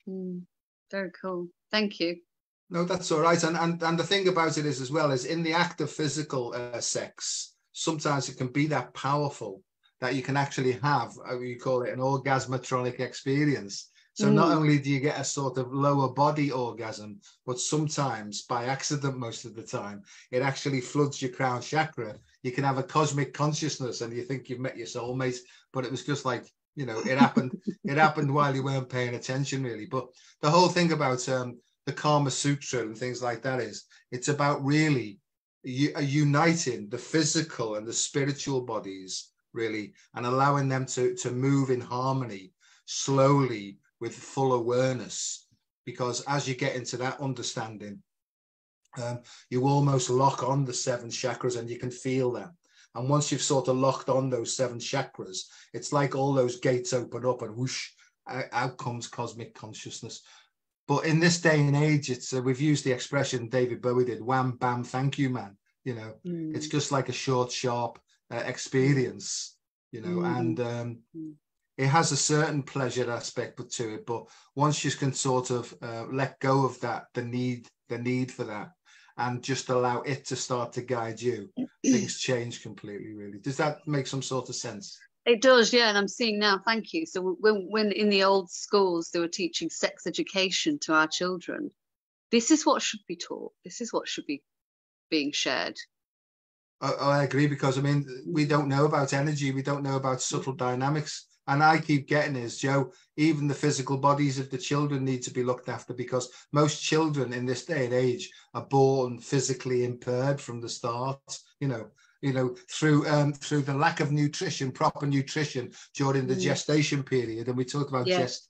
Mm, very cool. Thank you. No, that's all right. And, and and the thing about it is, as well, is in the act of physical uh, sex, sometimes it can be that powerful that you can actually have, uh, you call it an orgasmatronic experience. So mm. not only do you get a sort of lower body orgasm, but sometimes by accident, most of the time, it actually floods your crown chakra. You can have a cosmic consciousness and you think you've met your soulmate, but it was just like, you know, it happened. It happened while you weren't paying attention, really. But the whole thing about um. the Kama Sutra and things like that is it's about really uniting the physical and the spiritual bodies, really, and allowing them to to move in harmony slowly with full awareness, because as you get into that understanding, um, you almost lock on the seven chakras and you can feel them. And once you've sort of locked on those seven chakras, it's like all those gates open up and whoosh, out comes cosmic consciousness. But in this day and age, it's uh, we've used the expression David Bowie did, wham, bam, thank you, man. You know, mm. it's just like a short, sharp uh, experience, you know, mm. and um, it has a certain pleasure aspect to it. But once you can sort of uh, let go of that, the need, the need for that, and just allow it to start to guide you, things change completely, really. Does that make some sort of sense? It does, yeah, and I'm seeing now, thank you. So when, when in the old schools they were teaching sex education to our children, this is what should be taught. This is what should be being shared. I, I agree, because, I mean, we don't know about energy. We don't know about subtle dynamics. And I keep getting is, Joe, even the physical bodies of the children need to be looked after, because most children in this day and age are born physically impaired from the start, you know. You know, through um, through the lack of nutrition, proper nutrition during the mm. gestation period, and we talk about yeah. gest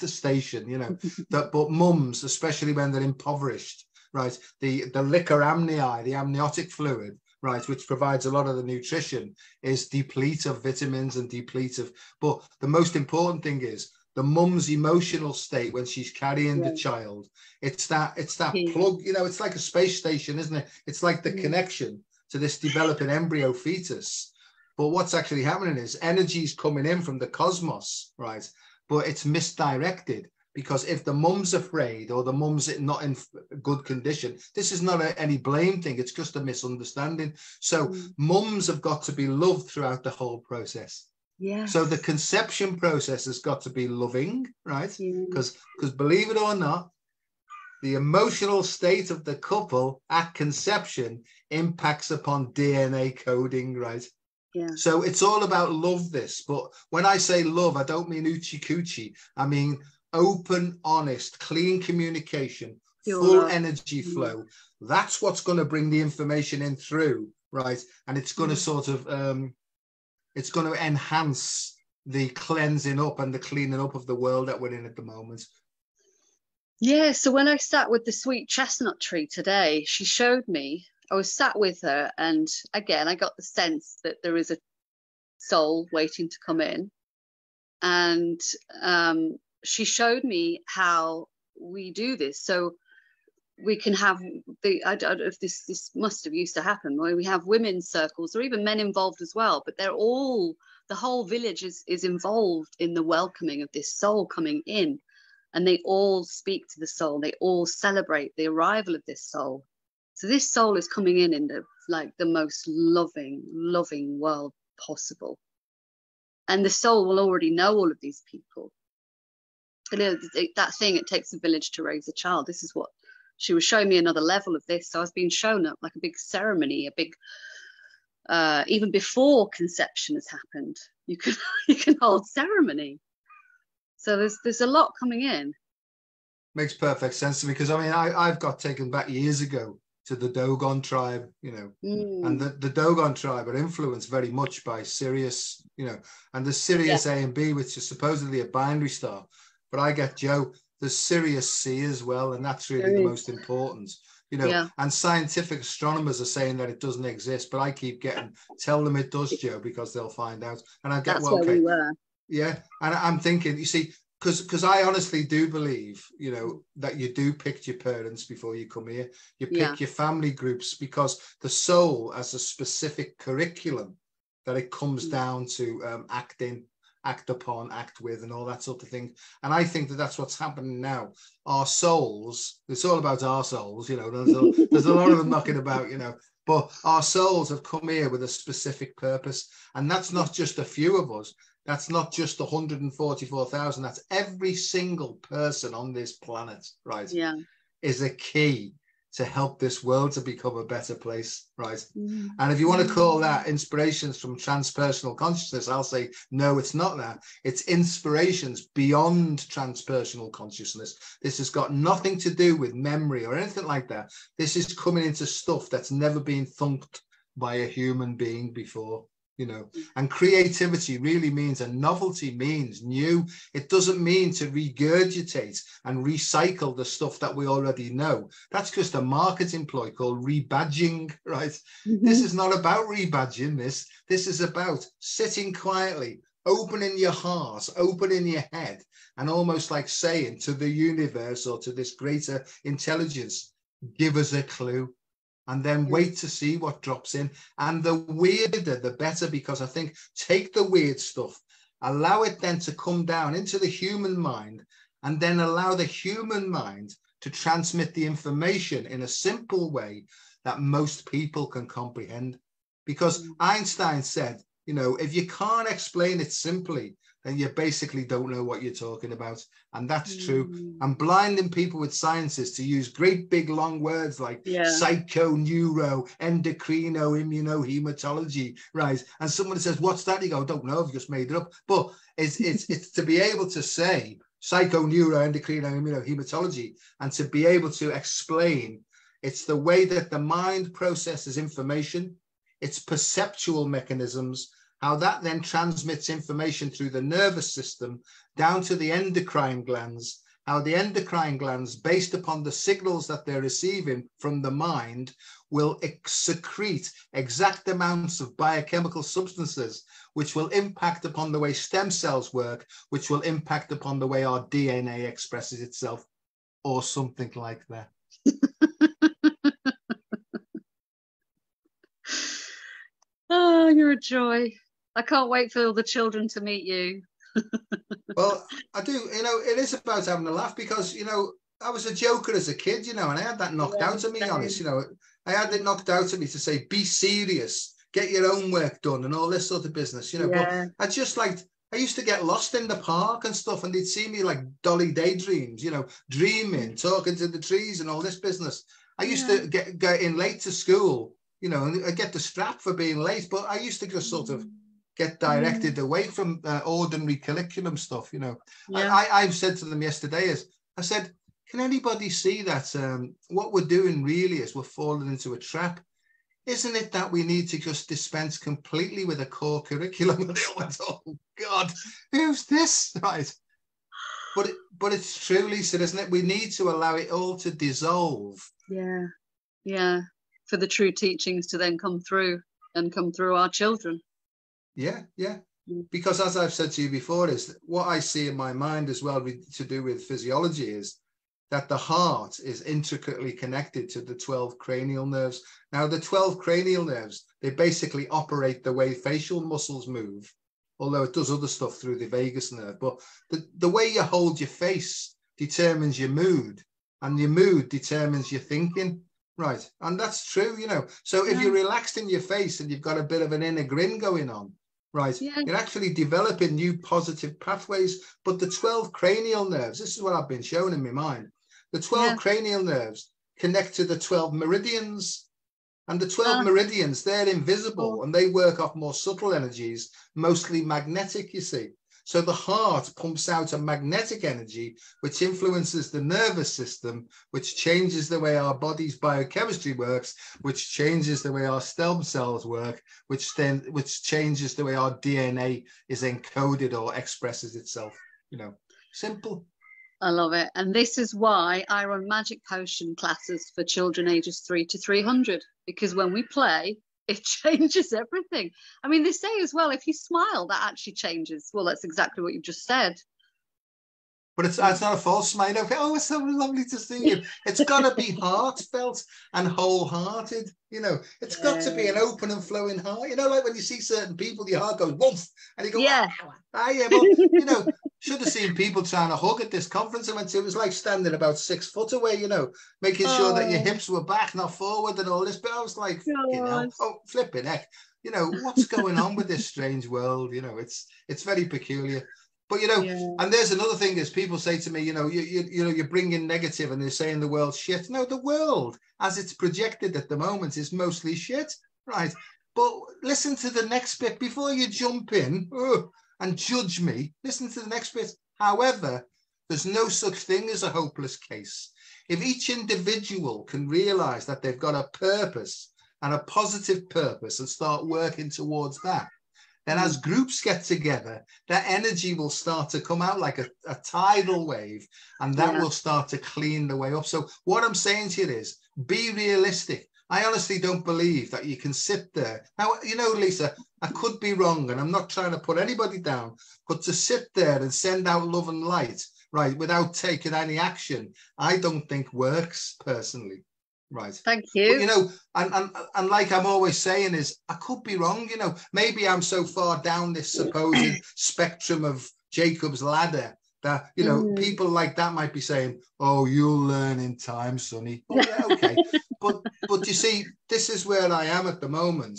gestation. You know, that but mums, especially when they're impoverished, right? The the liquor amnii, the amniotic fluid, right, which provides a lot of the nutrition, is deplete of vitamins and deplete of. But the most important thing is the mum's emotional state when she's carrying yeah. the child. It's that it's that yeah. plug. You know, it's like a space station, isn't it? It's like the yeah. connection to this developing embryo fetus. But what's actually happening is energy's coming in from the cosmos, right? But it's misdirected, because if the mum's afraid or the mum's not in good condition, this is not a, any blame thing. It's just a misunderstanding. So mm. mums have got to be loved throughout the whole process. Yeah. So the conception process has got to be loving, right? Because mm. because believe it or not, the emotional state of the couple at conception impacts upon D N A coding, right? Yeah. So it's all about love, this. But when I say love, I don't mean oochie coochie. I mean open, honest, clean communication, Pure full love. energy flow. Mm. That's what's going to bring the information in through, right? And it's going to mm. sort of, um, it's going to enhance the cleansing up and the cleaning up of the world that we're in at the moment. Yeah, so when I sat with the sweet chestnut tree today, she showed me, I was sat with her, and again, I got the sense that there is a soul waiting to come in. And um, she showed me how we do this. So we can have the, I don't know if this, this must have used to happen, where we have women's circles or even men involved as well, but they're all, the whole village is, is involved in the welcoming of this soul coming in, and they all speak to the soul. They all celebrate the arrival of this soul. So this soul is coming in in the, like the most loving, loving world possible. And the soul will already know all of these people. You know, that thing, it takes a village to raise a child. This is what she was showing me, another level of this. So I was being shown up like a big ceremony, a big, uh, even before conception has happened, you can, you can hold ceremony. So there's, there's a lot coming in. Makes perfect sense to me, because I mean, I, I've got taken back years ago to the Dogon tribe, you know, mm. and the, the Dogon tribe are influenced very much by Sirius, you know, and the Sirius yeah. A and B, which is supposedly a binary star. But I get, Joe, the Sirius C as well, and that's really the most important, you know, yeah. and scientific astronomers are saying that it doesn't exist, but I keep getting, tell them it does, Joe, because they'll find out. And I get, that's well, where okay, we were. Yeah, and I'm thinking, you see, because because I honestly do believe, you know, that you do pick your parents before you come here. You pick yeah. your family groups, because the soul has a specific curriculum that it comes mm. down to um, act in, act upon, act with, and all that sort of thing. And I think that that's what's happening now. Our souls, it's all about our souls, you know, there's a, there's a lot of them knocking about, you know, but our souls have come here with a specific purpose. And that's not just a few of us. That's not just one hundred forty-four thousand. That's every single person on this planet, right? Yeah. Is a key to help this world to become a better place, right? Mm. And if you want to call that inspirations from transpersonal consciousness, I'll say, no, it's not that. It's inspirations beyond transpersonal consciousness. This has got nothing to do with memory or anything like that. This is coming into stuff that's never been thunked by a human being before. You know, and creativity really means, and novelty means new. It doesn't mean to regurgitate and recycle the stuff that we already know. That's just a marketing ploy called rebadging, right? Mm-hmm. This is not about rebadging this. This is about sitting quietly, opening your heart, opening your head, and almost like saying to the universe or to this greater intelligence, give us a clue. And then wait to see what drops in. And the weirder, the better, because I think take the weird stuff, allow it then to come down into the human mind, and then allow the human mind to transmit the information in a simple way that most people can comprehend. Because mm-hmm. Einstein said, you know, if you can't explain it simply, then you basically don't know what you're talking about. And that's mm. true. And blinding people with sciences to use great big long words like yeah. psycho, neuro, endocrino, immunohematology, right? And someone says, what's that? You go, I don't know, I've just made it up. But it's, it's, it's to be able to say psycho, neuro, endocrino, immunohematology, and to be able to explain, it's the way that the mind processes information, its perceptual mechanisms, how that then transmits information through the nervous system down to the endocrine glands, how the endocrine glands, based upon the signals that they're receiving from the mind, will secrete exact amounts of biochemical substances, which will impact upon the way stem cells work, which will impact upon the way our D N A expresses itself, or something like that. Oh, you're a joy. I can't wait for all the children to meet you. Well, I do, you know, it is about having a laugh, because, you know, I was a joker as a kid, you know, and I had that knocked yeah, out of me, honest, you know, I had it knocked out of me to say, be serious, get your own work done and all this sort of business, you know, yeah. but I just like, I used to get lost in the park and stuff, and they'd see me like Dolly Daydreams, you know, dreaming, talking to the trees and all this business. I used yeah. to get, get in late to school, you know, and I get the strap for being late, but I used to just sort of get directed away from uh, ordinary curriculum stuff, you know. Yeah. I, I've said to them yesterday is, I said, can anybody see that um, what we're doing really is we're falling into a trap? Isn't it that we need to just dispense completely with a core curriculum? And they went, oh God, who's this? Right. But, it, but it's true, Lisa, isn't it? We need to allow it all to dissolve. Yeah, yeah, for the true teachings to then come through and come through our children. Yeah, yeah. Because as I've said to you before, is what I see in my mind as well with, to do with physiology is that the heart is intricately connected to the twelve cranial nerves. Now, the twelve cranial nerves, they basically operate the way facial muscles move, although it does other stuff through the vagus nerve. But the, the way you hold your face determines your mood, and your mood determines your thinking. Right. And that's true, you know. So if yeah. you're relaxed in your face and you've got a bit of an inner grin going on, right, yeah. you're actually developing new positive pathways. But the twelve cranial nerves, this is what I've been shown in my mind, the twelve yeah. cranial nerves connect to the twelve meridians. And the twelve oh. meridians, they're invisible, oh. and they work off more subtle energies, mostly magnetic, you see. So the heart pumps out a magnetic energy, which influences the nervous system, which changes the way our body's biochemistry works, which changes the way our stem cells work, which then which changes the way our D N A is encoded or expresses itself. You know, simple. I love it. And this is why I run magic potion classes for children ages three to three hundred, because when we play, it changes everything. I mean, they say as well, if you smile, that actually changes. Well, that's exactly what you've just said. But it's, it's not a false smile. Okay. Oh, it's so lovely to see you. It's got to be heartfelt and wholehearted. You know, it's got yes. to be an open and flowing heart. You know, like when you see certain people, your heart goes, woof, and you go, yeah. Ah, yeah, well, you know, should have seen people trying to hug at this conference I went to. It was like standing about six foot away, you know, making oh. sure that your hips were back, not forward and all this. But I was like, you know, oh, flipping heck. You know, what's going on with this strange world? You know, it's it's very peculiar. But, you know, yeah. and there's another thing is people say to me, you know, you, you, you know, you're bringing negative and they're saying the world's shit. No, the world, as it's projected at the moment, is mostly shit. Right. But listen to the next bit before you jump in ugh, and judge me. Listen to the next bit. However, there's no such thing as a hopeless case. If each individual can realize that they've got a purpose and a positive purpose and start working towards that, then as groups get together, that energy will start to come out like a, a tidal wave, and that yeah. will start to clean the way up. So what I'm saying to you is, be realistic. I honestly don't believe that you can sit there. Now, you know, Lisa, I could be wrong, and I'm not trying to put anybody down, but to sit there and send out love and light, right, without taking any action, I don't think works personally. Right. Thank you. But, you know, and, and and like I'm always saying is, I could be wrong, you know, maybe I'm so far down this supposed spectrum of Jacob's ladder that, you know, mm. people like that might be saying, oh, you'll learn in time, Sonny. But, okay. but, but you see, this is where I am at the moment.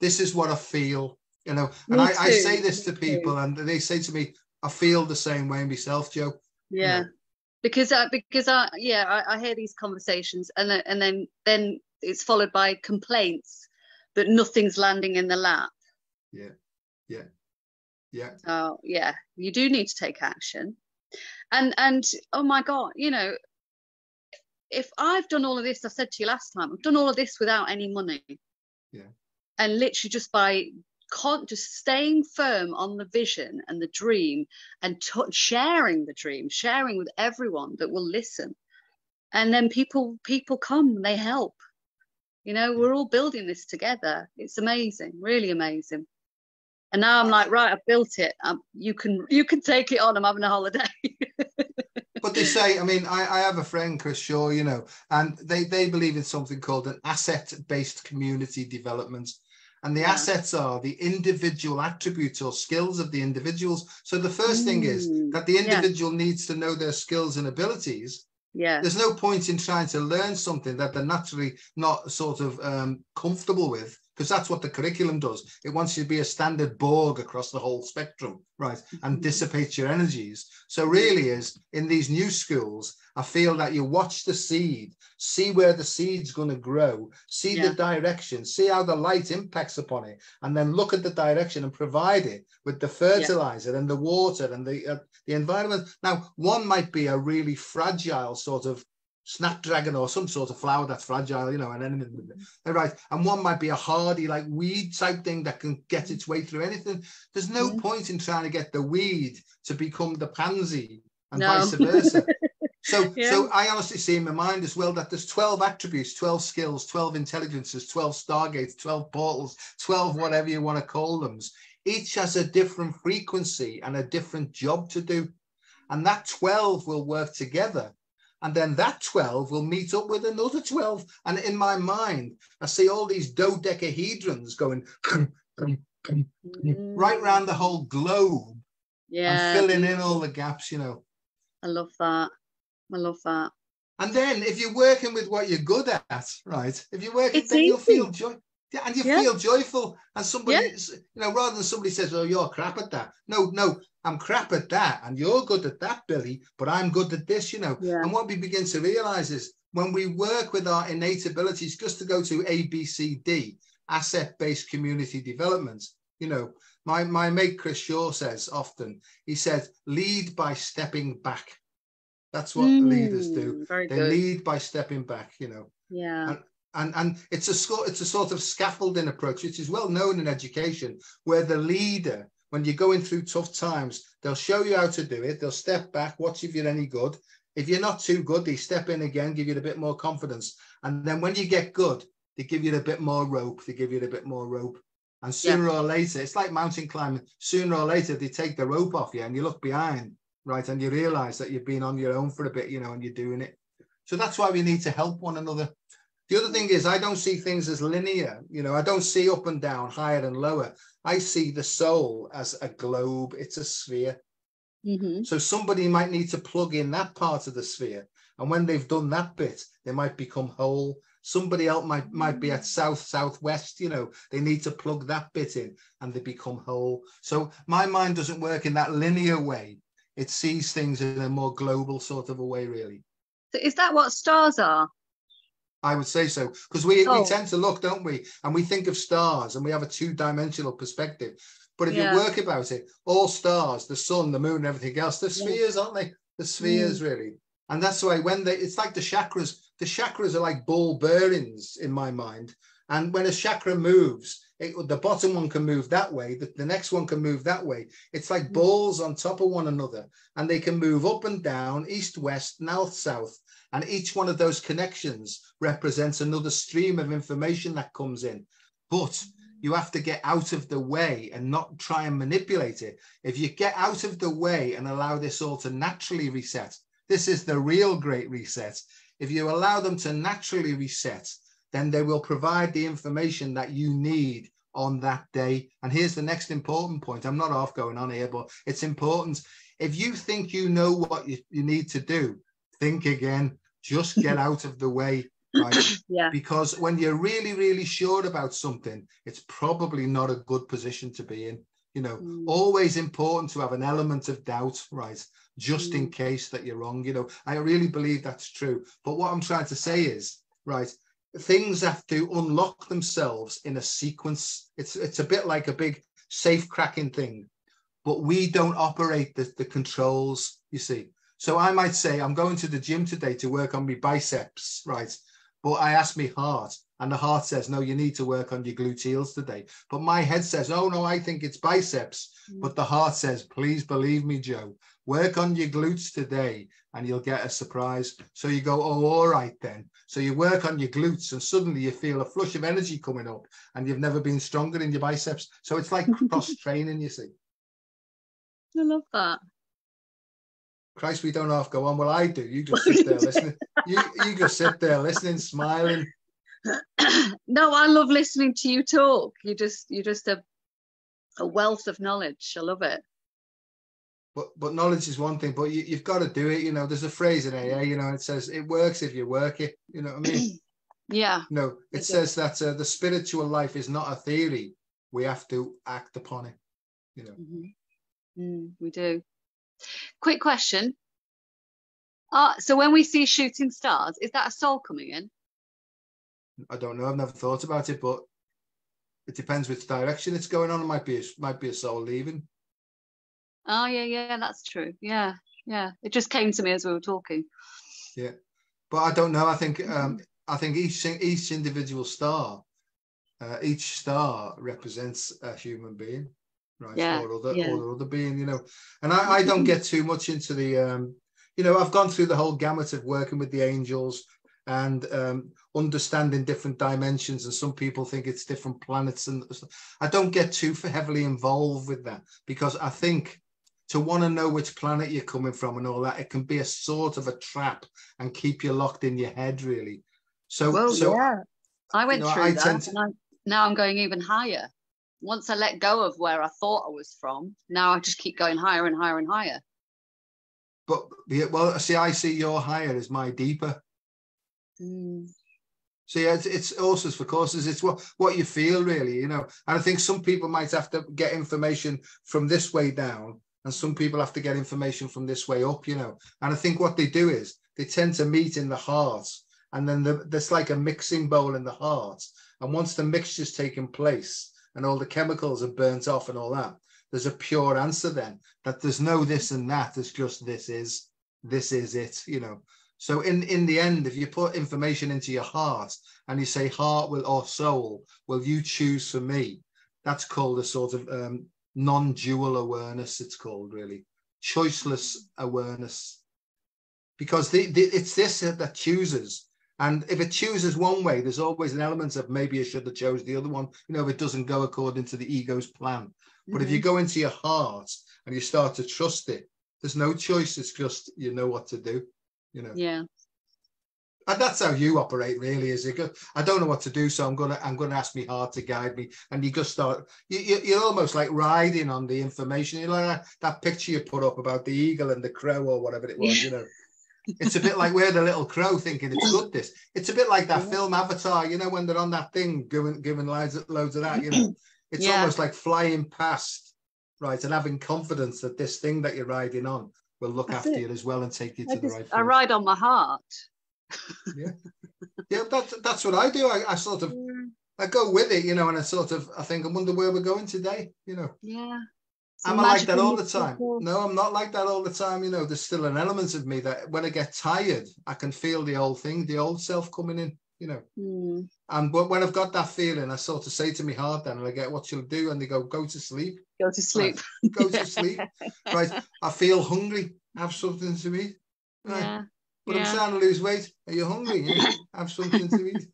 This is what I feel, you know, and I, I say this me to people too. And they say to me, I feel the same way myself, Joe. Yeah. You know, Because, I, because I, yeah, I, I hear these conversations, and then, and then, then it's followed by complaints that nothing's landing in the lap. Yeah, yeah, yeah. Oh, yeah. You do need to take action, and and oh my God, you know, if I've done all of this, I said to you last time, I've done all of this without any money. Yeah. And literally just by can't just staying firm on the vision and the dream, and t- sharing the dream, sharing with everyone that will listen, and then people people come, they help, you know, we're all building this together. It's amazing, really amazing. And now I'm like, right, I've built it, I'm, you can you can take it on, I'm having a holiday. But they say, I mean, I, I have a friend, Chris Shaw, you know, and they they believe in something called an asset-based community development. And the yeah. assets are the individual attributes or skills of the individuals. So the first mm. thing is that the individual yeah. needs to know their skills and abilities. Yeah. There's no point in trying to learn something that they're naturally not sort of um, comfortable with, because that's what the curriculum does. It wants you to be a standard Borg across the whole spectrum, right, and dissipate your energies. So really is, in these new schools, I feel that you watch the seed, see where the seed's going to grow, see yeah. the direction, see how the light impacts upon it, and then look at the direction and provide it with the fertilizer yeah. and the water and the, uh, the environment. Now, one might be a really fragile sort of snapdragon or some sort of flower that's fragile, you know, and anything. Right. And one might be a hardy, like weed type thing that can get its way through anything. There's no mm. point in trying to get the weed to become the pansy and no. vice versa. So, yeah. so I honestly see in my mind as well that there's twelve attributes, twelve skills, twelve intelligences, twelve stargates, twelve portals, twelve whatever you want to call them. Each has a different frequency and a different job to do. And that twelve will work together. And then that twelve will meet up with another twelve. And in my mind, I see all these dodecahedrons going right round the whole globe. Yeah. And filling in all the gaps, you know. I love that. I love that. And then if you're working with what you're good at, right? If you're working, it's then easy. You'll feel joy. And you yeah. feel joyful. And somebody, yeah. you know, rather than somebody says, oh, you're crap at that. No, no, I'm crap at that. And you're good at that, Billy, but I'm good at this, you know. Yeah. And what we begin to realize is when we work with our innate abilities, just to go to A B C D, asset-based community development, you know, my, my mate Chris Shaw says often, he said, lead by stepping back. That's what mm, leaders do. They good. lead by stepping back, you know. Yeah. And, and and it's a it's a sort of scaffolding approach, which is well known in education, where the leader, when you're going through tough times, they'll show you how to do it. They'll step back, watch if you're any good. If you're not too good, they step in again, give you a bit more confidence. And then when you get good, they give you a bit more rope. They give you a bit more rope. And sooner yeah. or later, it's like mountain climbing. Sooner or later, they take the rope off you and you look behind. Right. And you realize that you've been on your own for a bit, you know, and you're doing it. So that's why we need to help one another. The other thing is, I don't see things as linear. You know, I don't see up and down, higher and lower. I see the soul as a globe. It's a sphere. Mm-hmm. So somebody might need to plug in that part of the sphere. And when they've done that bit, they might become whole. Somebody else might, might be at south, southwest, you know, they need to plug that bit in and they become whole. So my mind doesn't work in that linear way. It sees things in a more global sort of a way, really. So is that what stars are? I would say so, because we, oh. we tend to look, don't we? And we think of stars and we have a two-dimensional perspective. But if yeah. you work about it, all stars, the sun, the moon, everything else, they're spheres, yeah. aren't they? The spheres, mm. really. And that's why when they, it's like the chakras, the chakras are like ball bearings in my mind. And when a chakra moves, it, the bottom one can move that way, the, the next one can move that way. It's like balls on top of one another, and they can move up and down, east, west, north, south. And each one of those connections represents another stream of information that comes in. But you have to get out of the way and not try and manipulate it. If you get out of the way and allow this all to naturally reset, this is the real great reset. If you allow them to naturally reset, then they will provide the information that you need on that day. And here's the next important point. I'm not off going on here, but it's important. If you think you know what you, you need to do, think again. Just get out of the way. Right? Yeah. Because when you're really, really sure about something, it's probably not a good position to be in. You know, mm. always important to have an element of doubt, right? Just mm. in case that you're wrong. You know, I really believe that's true. But what I'm trying to say is, right, things have to unlock themselves in a sequence. It's it's a bit like a big safe cracking thing, but we don't operate the, the controls, you see. So I might say, I'm going to the gym today to work on my biceps, right? But I ask my heart, and the heart says, no, you need to work on your gluteals today. But my head says, oh, no, I think it's biceps. Mm-hmm. But the heart says, please believe me, Joe, work on your glutes today and you'll get a surprise. So you go, oh, all right then. So you work on your glutes and suddenly you feel a flush of energy coming up and you've never been stronger in your biceps. So it's like cross training, you see. I love that. Christ, we don't half go on. Well, I do. You just sit there listening. You, you just sit there listening, smiling. No, I love listening to you talk. You just, you're just a, a wealth of knowledge. I love it. But, but knowledge is one thing, but you, you've got to do it. You know, there's a phrase in A A, you know, it says it works if you work it. You know what I mean? Yeah. No, it says that uh, the spiritual life is not a theory. We have to act upon it. You know, mm-hmm. mm, we do. Quick question. Uh, so when we see shooting stars, is that a soul coming in? I don't know. I've never thought about it, but it depends which direction it's going on. It might be a, might be a soul leaving. Oh, yeah, yeah, that's true. Yeah, yeah. It just came to me as we were talking. Yeah. But I don't know. I think um, I think each, each individual star, uh, each star represents a human being. Right, yeah, or other, yeah. or other being, you know, and I, I don't get too much into the, um, you know, I've gone through the whole gamut of working with the angels, and um, understanding different dimensions. And some people think it's different planets. And I don't get too heavily involved with that, because I think to want to know which planet you're coming from and all that, it can be a sort of a trap and keep you locked in your head, really. So, well, so yeah, I went you know, through I that, to... and I, now I'm going even higher. Once I let go of where I thought I was from, now I just keep going higher and higher and higher. But, well, see, I see your higher as my deeper. Mm. So, yeah, it's, it's also for courses. It's what, what you feel, really, you know. And I think some people might have to get information from this way down, and some people have to get information from this way up, you know. And I think what they do is they tend to meet in the heart, and then the, there's like a mixing bowl in the heart. And once the mixture's taken place, and all the chemicals are burnt off and all that, there's a pure answer then, that there's no this and that, it's just this is, this is it, you know. So in, in the end, if you put information into your heart and you say, heart will or soul, will you choose for me? That's called a sort of um, non-dual awareness, it's called, really. Choiceless awareness. Because the, the, it's this that chooses. And if it chooses one way, there's always an element of maybe it should have chose the other one, you know, if it doesn't go according to the ego's plan. Mm-hmm. But if you go into your heart and you start to trust it, there's no choice. It's just, you know what to do, you know. Yeah. And that's how you operate, really, is it? I don't know what to do, so I'm gonna I'm gonna ask my heart to guide me. And you just start. You, you you're almost like riding on the information. You know, like that picture you put up about the eagle and the crow or whatever it was, you know. It's a bit like we're the little crow thinking it's good, this. It's a bit like that film Avatar, you know, when they're on that thing, giving, giving loads, loads of that, you know. It's yeah. almost like flying past, right, and having confidence that this thing that you're riding on will look that's after it. you as well and take you I to just, the right place. I ride on my heart. Yeah, yeah, that's, that's what I do. I, I sort of, yeah. I go with it, you know, and I sort of, I think, I wonder where we're going today, you know. Yeah. It's Am I like that all the time? People. No, I'm not like that all the time. You know, there's still an element of me that when I get tired, I can feel the old thing, the old self coming in, you know. Mm. And but when I've got that feeling, I sort of say to my heart then, and I get, what you'll do? And they go, go to sleep. Go to sleep. Right. Go to sleep. Right. I feel hungry. Have something to eat. Right. Yeah. But yeah. I'm trying to lose weight. Are you hungry? Yeah. Have something to eat.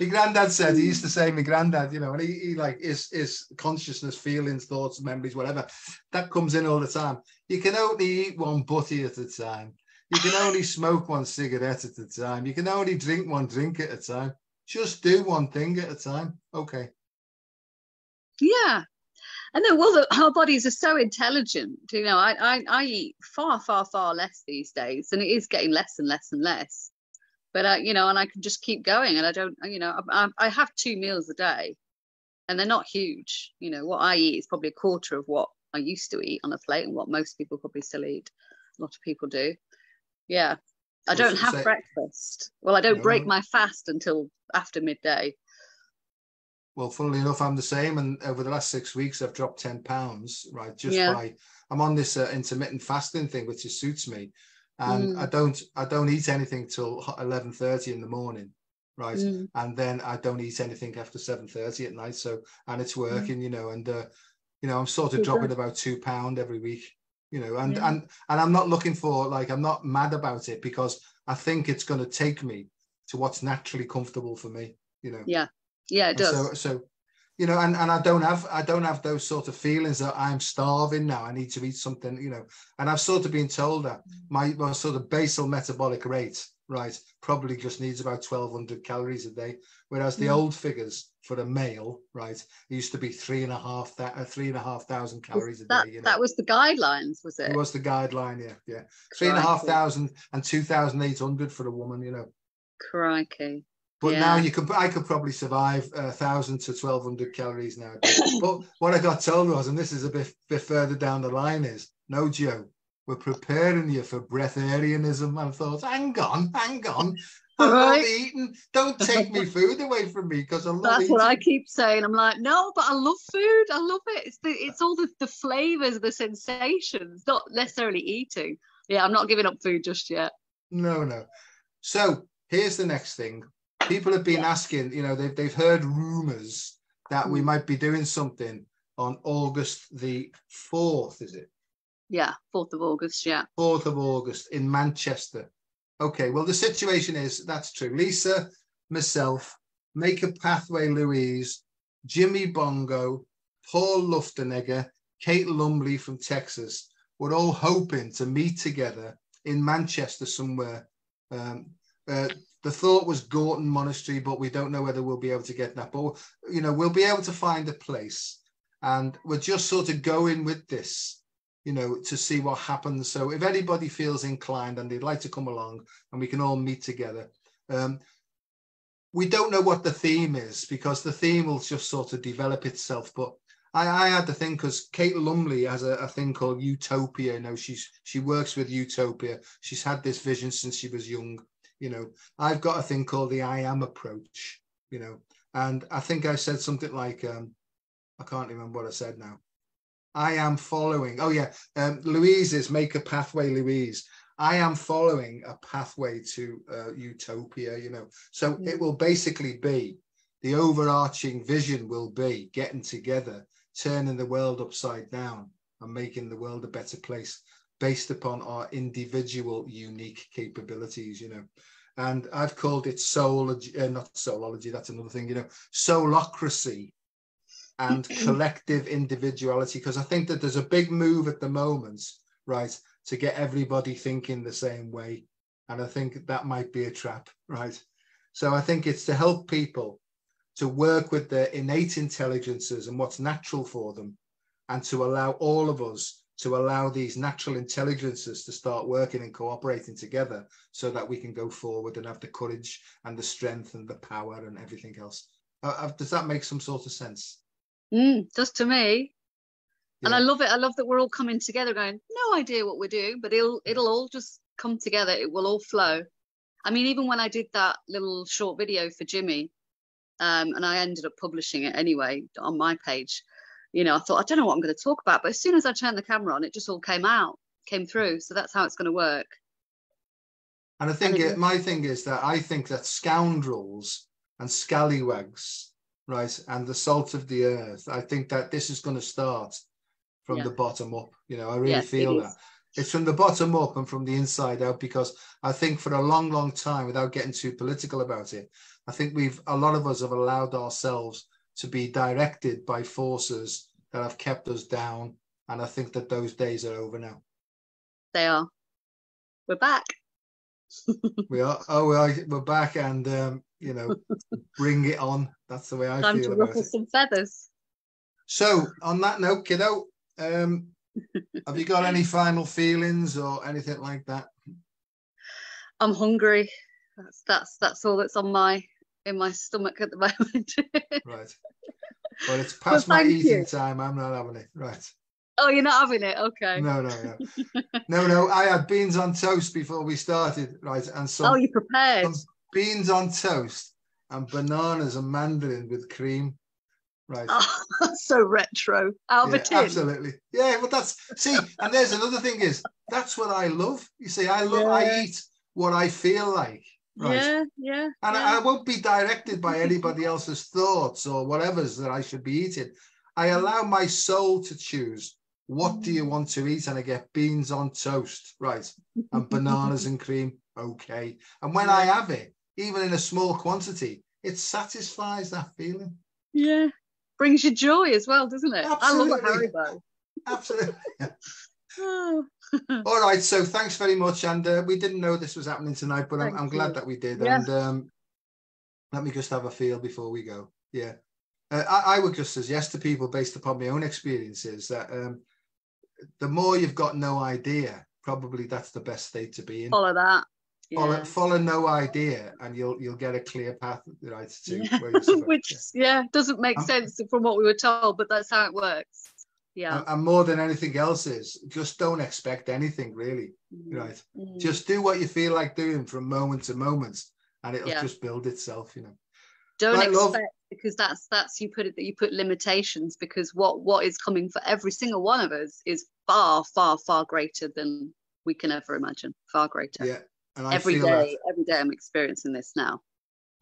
My granddad said, he used to say, my granddad, you know, and he, he like his, his consciousness, feelings, thoughts, memories, whatever, that comes in all the time. You can only eat one butty at a time. You can only smoke one cigarette at a time. You can only drink one drink at a time. Just do one thing at a time. Okay. Yeah. And then, well, the, our bodies are so intelligent. You know, I, I, I eat far, far, far less these days, and it is getting less and less and less. But, I, you know, and I can just keep going, and I don't, you know, I, I have two meals a day, and they're not huge. You know, what I eat is probably a quarter of what I used to eat on a plate, and what most people probably still eat. A lot of people do. Yeah. I don't have say, breakfast. Well, I don't no. break my fast until after midday. Well, funnily enough, I'm the same. And over the last six weeks, I've dropped ten pounds, right? Just yeah. by, I'm on this uh, intermittent fasting thing, which just suits me. And mm. I don't, I don't eat anything till eleven thirty in the morning, right? Mm. And then I don't eat anything after seven thirty at night. So, and it's working, mm. you know, and, uh, you know, I'm sort of yeah. dropping about two pound every week, you know, and, yeah. and, and I'm not looking for, like, I'm not mad about it, because I think it's going to take me to what's naturally comfortable for me, you know? Yeah. Yeah, it does. So, so, you know, and, and I don't have, I don't have those sort of feelings that I'm starving now, I need to eat something, you know. And I've sort of been told that my, my sort of basal metabolic rate, right, probably just needs about twelve hundred calories a day. Whereas the mm. old figures for a male, right, used to be three and a half, that uh, three and a half thousand calories was a that, day. You know? That was the guidelines, was it? It was the guideline, yeah, yeah. Three Crikey. and a half thousand and two thousand eight hundred for a woman, you know. Crikey. But yeah. now you could, I could probably survive a thousand to twelve hundred calories now. But what I got told was, and this is a bit, bit further down the line, is no, Joe, we're preparing you for breatharianism. I thought, hang on, hang on, I love right. eating. Don't take me food away from me, because I love. That's eating. What I keep saying. I'm like, no, but I love food. I love it. It's the, it's all the the flavors, the sensations, not necessarily eating. Yeah, I'm not giving up food just yet. No, no. So here's the next thing. People have been yeah. asking, you know, they've, they've heard rumours that we might be doing something on August the fourth, is it? Yeah, fourth of August, yeah. fourth of August in Manchester. Okay, well, the situation is, that's true. Lisa, myself, Maker Pathway Louise, Jimmy Bongo, Paul Luftenegger, Kate Lumley from Texas, we're all hoping to meet together in Manchester somewhere. Um, uh, the thought was Gorton Monastery, but we don't know whether we'll be able to get that. But, you know, we'll be able to find a place. And we're just sort of going with this, you know, to see what happens. So if anybody feels inclined and they'd like to come along, and we can all meet together. Um, we don't know what the theme is, because the theme will just sort of develop itself. But I, I had to think, because Kate Lumley has a, a thing called Utopia. You know, she's, she works with Utopia. She's had this vision since she was young. You know, I've got a thing called the I am approach, you know, and I think I said something like, um, I can't remember what I said now. I am following. Oh, yeah. Um, Louise is Make a Pathway Louise. I am following a pathway to uh, utopia, you know. So it will basically be, the overarching vision will be getting together, turning the world upside down and making the world a better place based upon our individual unique capabilities, you know. And I've called it soulology, uh, not soulology, that's another thing, you know, soulocracy and collective individuality, because I think that there's a big move at the moment, right, to get everybody thinking the same way. And I think that might be a trap, right? So I think it's to help people to work with their innate intelligences and what's natural for them, and to allow all of us to allow these natural intelligences to start working and cooperating together so that we can go forward and have the courage and the strength and the power and everything else. Uh, does that make some sort of sense? Mm, does to me. Yeah. And I love it. I love that we're all coming together going, no idea what we're doing, but it'll it'll all just come together. It will all flow. I mean, even when I did that little short video for Jimmy, um, and I ended up publishing it anyway on my page, you know, I thought, I don't know what I'm going to talk about. But as soon as I turned the camera on, it just all came out, came through. So that's how it's going to work. And I think it, my thing is that I think that scoundrels and scallywags, right, and the salt of the earth, I think that this is going to start from yeah. the bottom up. You know, I really yes, feel it that. It's from the bottom up and from the inside out, because I think for a long, long time, without getting too political about it, I think we've, a lot of us have allowed ourselves to be directed by forces that have kept us down. And I think that those days are over now. They are. We're back. we are. Oh, we are, we're back. And, um, you know, bring it on. That's the way I Time feel about it. Time to ruffle some feathers. So on that note, kiddo, um, have you got any final feelings or anything like that? I'm hungry. That's that's that's all that's on my in my stomach at the moment. Right. Well, it's past well, my eating you. time. I'm not having it. Right. Oh, you're not having it? Okay. No, no, no. no, no. I had beans on toast before we started. Right. And some, oh, you prepared. Some beans on toast and bananas and mandarin with cream. Right. Oh, that's so retro. Out of a tin. Absolutely. Yeah, well, that's, see, and there's another thing is, that's what I love. You see, I love, yeah. I eat what I feel like. Right. Yeah, yeah. And yeah. I, I won't be directed by anybody else's thoughts or whatever's that I should be eating. I allow my soul to choose. What do you want to eat? And I get beans on toast, right? And bananas and cream. Okay. And when I have it, even in a small quantity, it satisfies that feeling. Yeah. Brings you joy as well, doesn't it? Absolutely. I love Haribo. Absolutely. Oh. All right, so thanks very much. And uh, we didn't know this was happening tonight, but I'm, I'm glad that we did. Yeah. And um, let me just have a feel before we go. Yeah. Uh, I, I would just suggest to people, based upon my own experiences, that um, the more you've got no idea, probably that's the best state to be in. Follow that. Yeah. Follow, follow no idea, and you'll you'll get a clear path, right? To yeah. where you're supposed, Which yeah. yeah doesn't make um, sense from what we were told, but that's how it works. Yeah. And, and more than anything else is just don't expect anything really, mm. right? Mm. Just do what you feel like doing from moment to moment, and it'll yeah. just build itself, you know. Don't right, expect love. because that's that's you put it that you put limitations, because what what is coming for every single one of us is far far far greater than we can ever imagine. Far greater. Yeah. And I every feel day, that, every day I'm experiencing this now.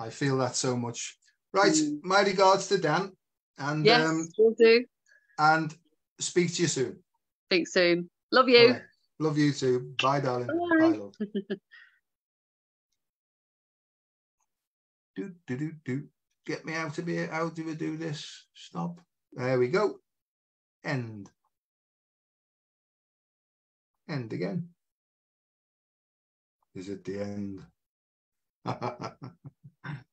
I feel that so much. Right, mm. my regards to Dan. And yes, um, we'll do. And speak to you soon. Speak soon. Love you. Right. Love you too. Bye, darling. Bye, Bye love. do, do, do, do. Get me out of here. How do we do this? Stop. There we go. End. End again. Is it the end?